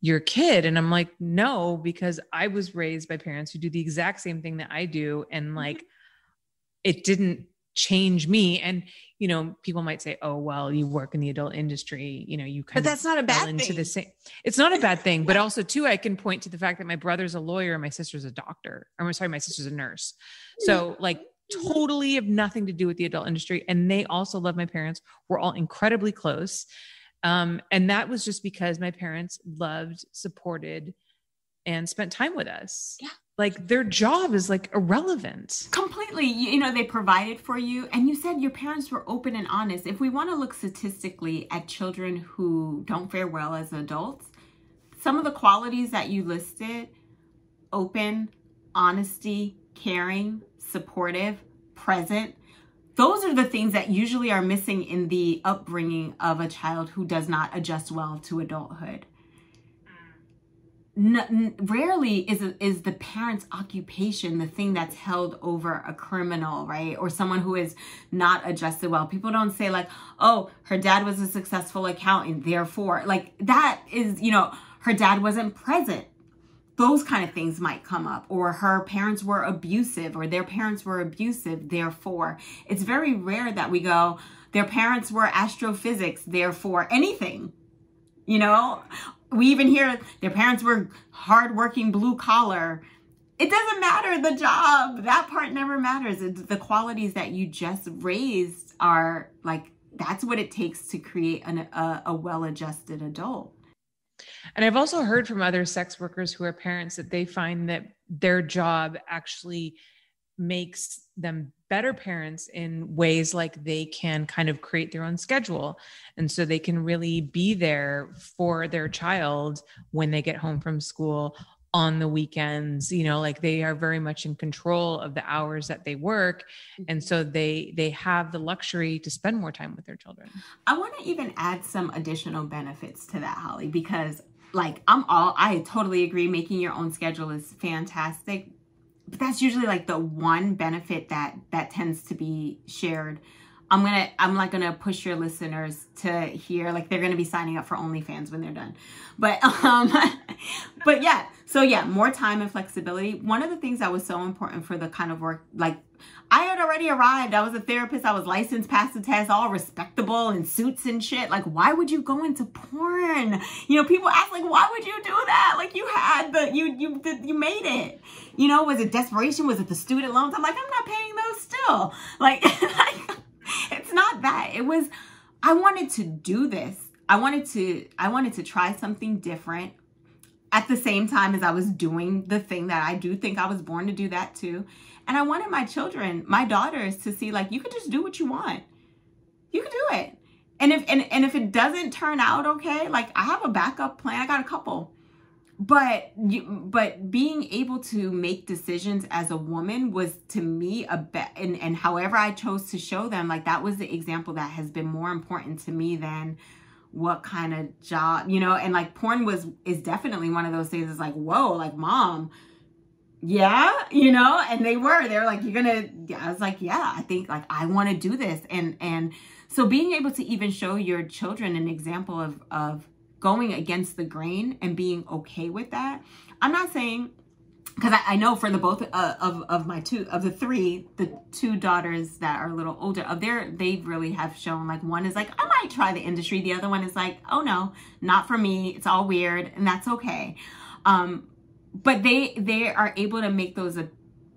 your kid? And I'm like, no, because I was raised by parents who do the exact same thing that I do. And like, mm-hmm. it didn't change me. And, you know, people might say, oh, well, you work in the adult industry, you know, you kind but of, that's not a bad into thing. The same. It's not a bad thing, but also too, I can point to the fact that my brother's a lawyer and my sister's a doctor. I'm sorry. My sister's a nurse. So like, totally have nothing to do with the adult industry. And they also love my parents. We're all incredibly close. Um, and that was just because my parents loved, supported, and spent time with us. Yeah. Like, their job is like irrelevant. Completely. You know, they provided for you. And you said your parents were open and honest. If we want to look statistically at children who don't fare well as adults, some of the qualities that you listed, open, honesty, caring, supportive, present, those are the things that usually are missing in the upbringing of a child who does not adjust well to adulthood. No, n- rarely is a, is the parent's occupation the thing that's held over a criminal, right? Or someone who is not adjusted well. People don't say like, oh, her dad was a successful accountant, therefore, like that is, you know, her dad wasn't present. Those kind of things might come up. Or her parents were abusive, or their parents were abusive, therefore. It's very rare that we go, their parents were astrophysics, therefore anything, you know? We even hear their parents were hardworking, blue collar. It doesn't matter the job. That part never matters. The qualities that you just raised are like, that's what it takes to create an, a, a well-adjusted adult. And I've also heard from other sex workers who are parents that they find that their job actually makes them better parents in ways like they can kind of create their own schedule. And so they can really be there for their child when they get home from school, on the weekends, you know, like they are very much in control of the hours that they work. And so they, they have the luxury to spend more time with their children. I want to even add some additional benefits to that, Holly, because like I'm all, I totally agree. Making your own schedule is fantastic. But that's usually like the one benefit that that tends to be shared. I'm going to, I'm like going to push your listeners to hear, like they're going to be signing up for OnlyFans when they're done. But, um, but yeah, so yeah, more time and flexibility. One of the things that was so important for the kind of work, like I had already arrived. I was a therapist. I was licensed, passed the test, all respectable in suits and shit. Like, why would you go into porn? You know, people ask, like, why would you do that? Like, you had the, you, you, the, you made it. You know, was it desperation? Was it the student loans? I'm like, I'm not paying those still. Like, it's not that. It was, I wanted to do this. I wanted to, I wanted to try something different. At the same time as I was doing the thing that I do think I was born to do that too. And I wanted my children, my daughters, to see, like, you could just do what you want. You could do it. And if, and, and if it doesn't turn out okay, like, I have a backup plan. I got a couple. But, you, but being able to make decisions as a woman was, to me, a be- and, and however I chose to show them, like, that was the example that has been more important to me than what kind of job, you know, and like porn was, is definitely one of those things. It's like, whoa, like, mom, yeah, you know, and they were, they were like, you're gonna, I was like, yeah, I think, like, I want to do this. And, and so being able to even show your children an example of, of going against the grain and being okay with that. I'm not saying, cause I, I know for the both uh, of, of my two, of the three, the two daughters that are a little older of their, they really have shown, like, one is like, I might try the industry. The other one is like, oh no, not for me. It's all weird. And that's okay. Um, but they, they are able to make those, uh,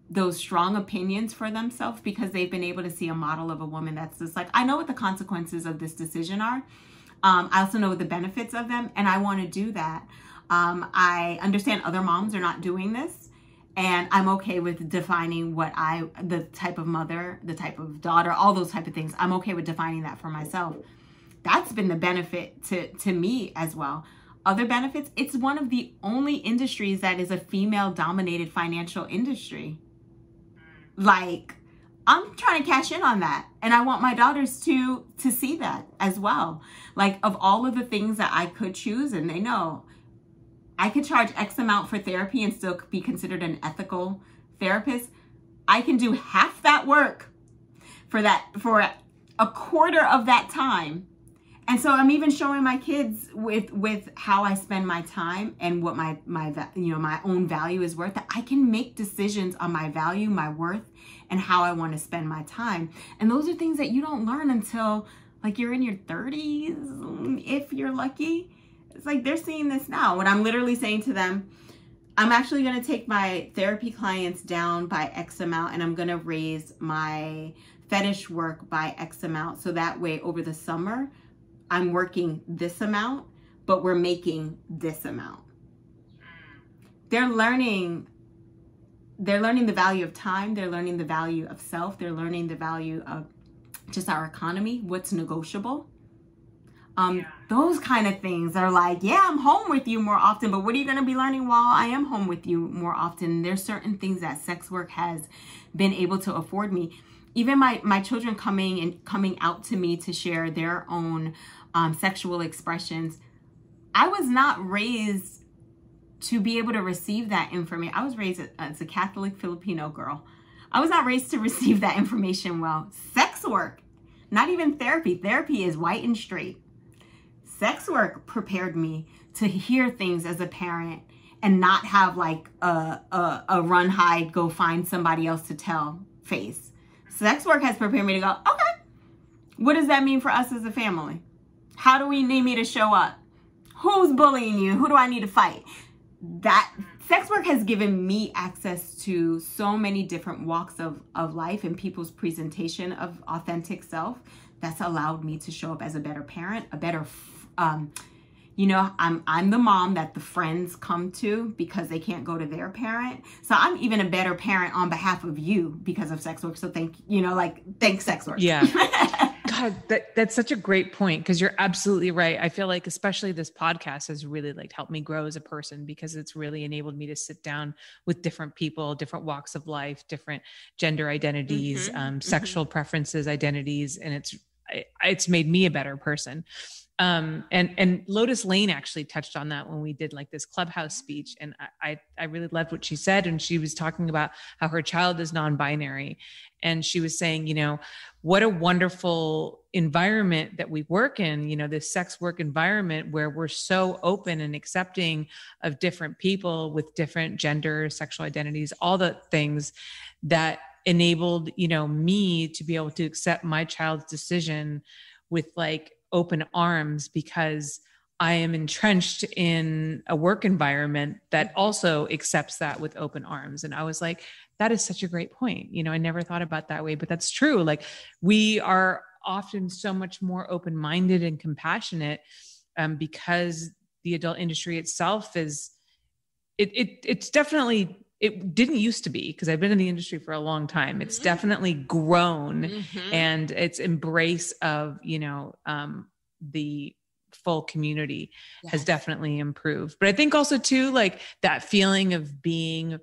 those strong opinions for themselves because they've been able to see a model of a woman that's just like, I know what the consequences of this decision are. Um, I also know the benefits of them, and I want to do that. Um, I understand other moms are not doing this, and I'm okay with defining what I, the type of mother, the type of daughter, all those type of things. I'm okay with defining that for myself. That's been the benefit to, to me as well. Other benefits, it's one of the only industries that is a female dominated financial industry. Like, I'm trying to cash in on that. And I want my daughters to, to see that as well. Like, of all of the things that I could choose, and they know, I could charge X amount for therapy and still be considered an ethical therapist. I can do half that work for that, for a quarter of that time. And so I'm even showing my kids with, with how I spend my time and what my, my, you know, my own value is worth, that I can make decisions on my value, my worth, and how I want to spend my time. And those are things that you don't learn until, like, you're in your thirties, if you're lucky. It's like they're seeing this now. When I'm literally saying to them, I'm actually going to take my therapy clients down by X amount, and I'm going to raise my fetish work by X amount. So that way over the summer, I'm working this amount, but we're making this amount. They're learning, they're learning the value of time. They're learning the value of self. They're learning the value of just our economy, what's negotiable. Um, yeah. Those kind of things are like, yeah, I'm home with you more often, but what are you going to be learning while I am home with you more often? There's certain things that sex work has been able to afford me. Even my, my children coming and coming out to me to share their own um, sexual expressions. I was not raised to be able to receive that information. I was raised as a Catholic Filipino girl. I was not raised to receive that information well. Sex work, not even therapy. Therapy is white and straight. Sex work prepared me to hear things as a parent and not have, like, a, a, a run, hide, go find somebody else to tell face. Sex work has prepared me to go, okay, what does that mean for us as a family? How do we need me to show up? Who's bullying you? Who do I need to fight? That sex work has given me access to so many different walks of, of life and people's presentation of authentic self. That's allowed me to show up as a better parent, a better Um, you know, I'm, I'm the mom that the friends come to because they can't go to their parent. So I'm even a better parent on behalf of you because of sex work. So thank, you know, like, thanks sex work. Yeah. God, that, that's such a great point. Cause you're absolutely right. I feel like, especially this podcast has really, like, helped me grow as a person because it's really enabled me to sit down with different people, different walks of life, different gender identities, mm-hmm. um, sexual mm-hmm. preferences, identities. And it's, it's made me a better person. Um, and, and Lotus Lane actually touched on that when we did, like, this Clubhouse speech. And I, I, I really loved what she said. And she was talking about how her child is non-binary. And she was saying, you know, what a wonderful environment that we work in, you know, this sex work environment where we're so open and accepting of different people with different gender, sexual identities, all the things that enabled, you know, me to be able to accept my child's decision with like open arms, because I am entrenched in a work environment that also accepts that with open arms. And I was like, that is such a great point. You know, I never thought about that way, but that's true. Like, we are often so much more open-minded and compassionate um, because the adult industry itself is, it, it it's definitely, it didn't used to be, because I've been in the industry for a long time. It's mm-hmm. definitely grown mm-hmm. and its embrace of, you know, um, the full community yes. has definitely improved. But I think also too, like that feeling of being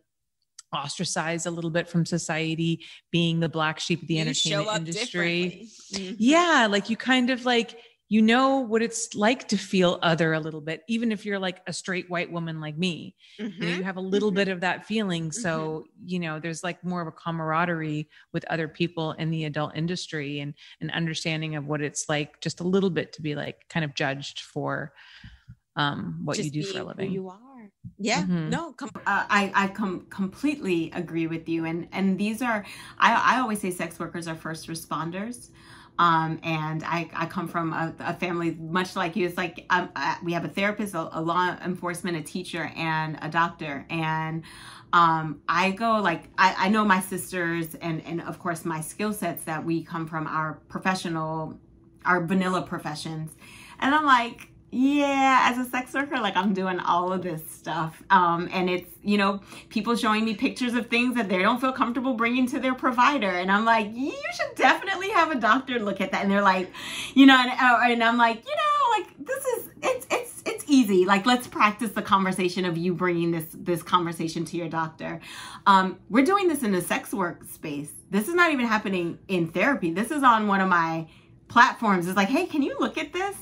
ostracized a little bit from society, being the black sheep of the you entertainment show up industry. Mm-hmm. Yeah. Like you kind of like, you know what it's like to feel other a little bit, even if you're like a straight white woman like me, mm-hmm. you know, you have a little mm-hmm. bit of that feeling. So, mm-hmm. you know, there's like more of a camaraderie with other people in the adult industry and an understanding of what it's like just a little bit to be like kind of judged for um, what just you do for a living. Who you are. Yeah, mm-hmm. no, com- uh, I, I com- completely agree with you. And, and these are, I, I always say sex workers are first responders. Um, and I, I come from a, a family much like you. It's like um, I, we have a therapist, a, a law enforcement, a teacher, and a doctor. And um, I go like I, I know my sisters and, and of course my skill sets that we come from our professional, our vanilla professions. And I'm like, yeah, as a sex worker, like I'm doing all of this stuff. Um, and it's, you know, people showing me pictures of things that they don't feel comfortable bringing to their provider. And I'm like, you should definitely have a doctor look at that. And they're like, you know, and, and I'm like, you know, like this is, it's, it's, it's easy. Like, let's practice the conversation of you bringing this, this conversation to your doctor. Um, we're doing this in the sex work space. This is not even happening in therapy. This is on one of my platforms. It's like, hey, can you look at this?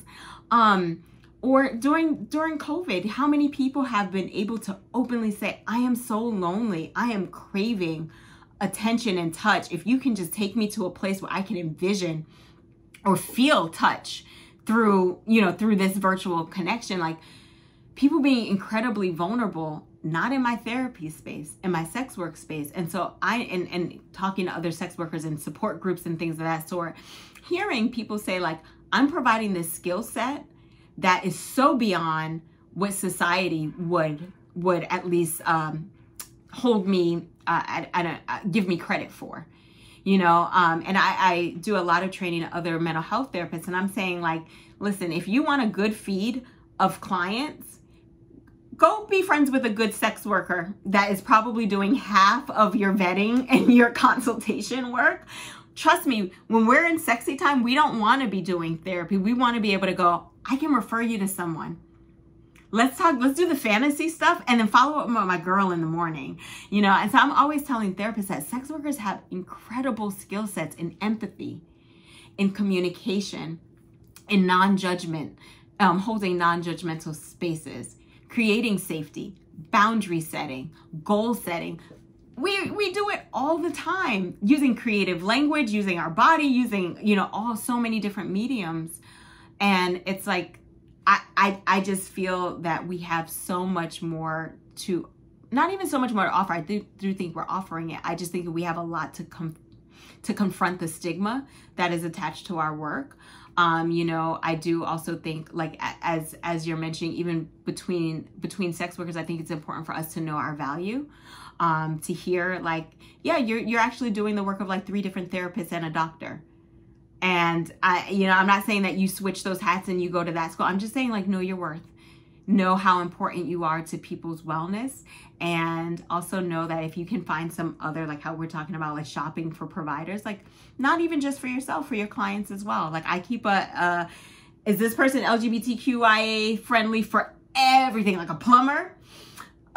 Um, Or during during COVID, how many people have been able to openly say, I am so lonely. I am craving attention and touch. If you can just take me to a place where I can envision or feel touch through, you know, through this virtual connection, like people being incredibly vulnerable, not in my therapy space, in my sex work space. And so I, and, and talking to other sex workers and support groups and things of that sort, hearing people say like, I'm providing this skill set that is so beyond what society would would at least um, hold me, uh, at, at a, uh, give me credit for, you know? Um, and I, I do a lot of training to other mental health therapists, and I'm saying like, listen, if you want a good feed of clients, go be friends with a good sex worker that is probably doing half of your vetting and your consultation work. Trust me, when we're in sexy time, we don't want to be doing therapy. We want to be able to go, I can refer you to someone. Let's talk, let's do the fantasy stuff and then follow up with my girl in the morning, you know? And so I'm always telling therapists that sex workers have incredible skill sets in empathy, in communication, in non-judgment, um, holding non-judgmental spaces, creating safety, boundary setting, goal setting. We we do it all the time using creative language, using our body, using, you know, all so many different mediums. And it's like, I, I I just feel that we have so much more to, not even so much more to offer. I do, do think we're offering it. I just think we have a lot to com- to confront the stigma that is attached to our work. Um, you know, I do also think like, as as you're mentioning, even between between sex workers, I think it's important for us to know our value. Um, to hear like, yeah, you're you're actually doing the work of like three different therapists and a doctor. And I, you know, I'm not saying that you switch those hats and you go to that school. I'm just saying like, know your worth, know how important you are to people's wellness. And also know that if you can find some other, like how we're talking about, like shopping for providers, like not even just for yourself, for your clients as well. Like I keep a, uh, is this person L G B T Q I A friendly for everything? Like a plumber,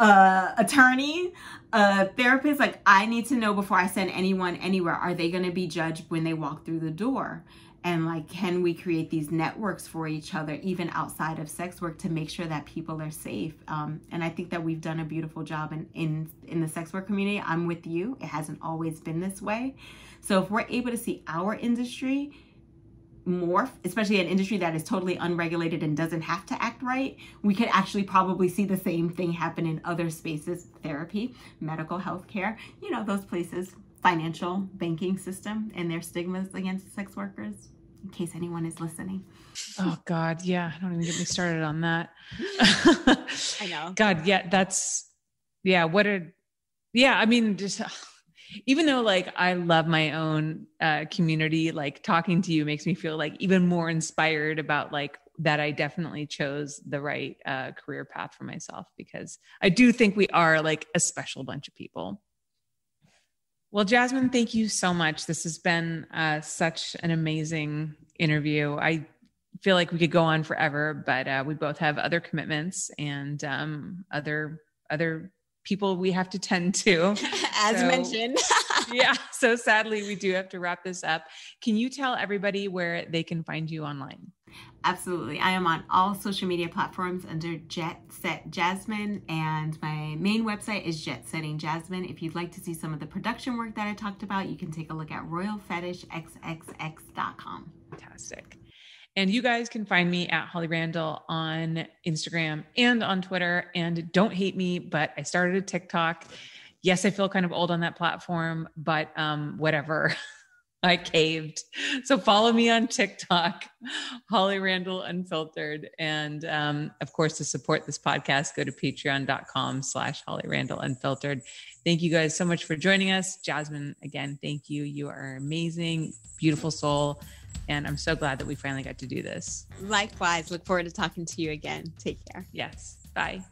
uh, attorney, a therapist. Like I need to know before I send anyone anywhere, are they going to be judged when they walk through the door? And like, can we create these networks for each other, even outside of sex work, to make sure that people are safe? Um, and I think that we've done a beautiful job in, in, in the sex work community. I'm with you. It hasn't always been this way. So if we're able to see our industry morph, especially an industry that is totally unregulated and doesn't have to act right, we could actually probably see the same thing happen in other spaces, therapy, medical health care, you know, those places financial banking system and their stigmas against sex workers, in case anyone is listening. Oh God. Yeah. Don't even get me started on that. I know. God. Yeah. That's, yeah. What a, yeah. I mean, just, even though like I love my own uh, community, like talking to you makes me feel like even more inspired about like that I definitely chose the right uh, career path for myself, because I do think we are like a special bunch of people. Well, Jasmine, thank you so much. This has been uh, such an amazing interview. I feel like we could go on forever, but uh, we both have other commitments and um, other, other people we have to tend to. As so, mentioned. Yeah. So sadly we do have to wrap this up. Can you tell everybody where they can find you online? Absolutely. I am on all social media platforms under Jet Set Jasmine, and my main website is Jet Setting Jasmine. If you'd like to see some of the production work that I talked about, you can take a look at royal fetish x x x dot com. Fantastic. And you guys can find me at Holly Randall on Instagram and on Twitter. And don't hate me, but I started a TikTok. Yes, I feel kind of old on that platform, but um, whatever. I caved. So follow me on TikTok, Holly Randall Unfiltered. And um, of course, to support this podcast, go to patreon.com slash Holly Randall Unfiltered. Thank you guys so much for joining us. Jasmine, again, thank you. You are amazing, beautiful soul. And I'm so glad that we finally got to do this. Likewise, look forward to talking to you again. Take care. Yes. Bye.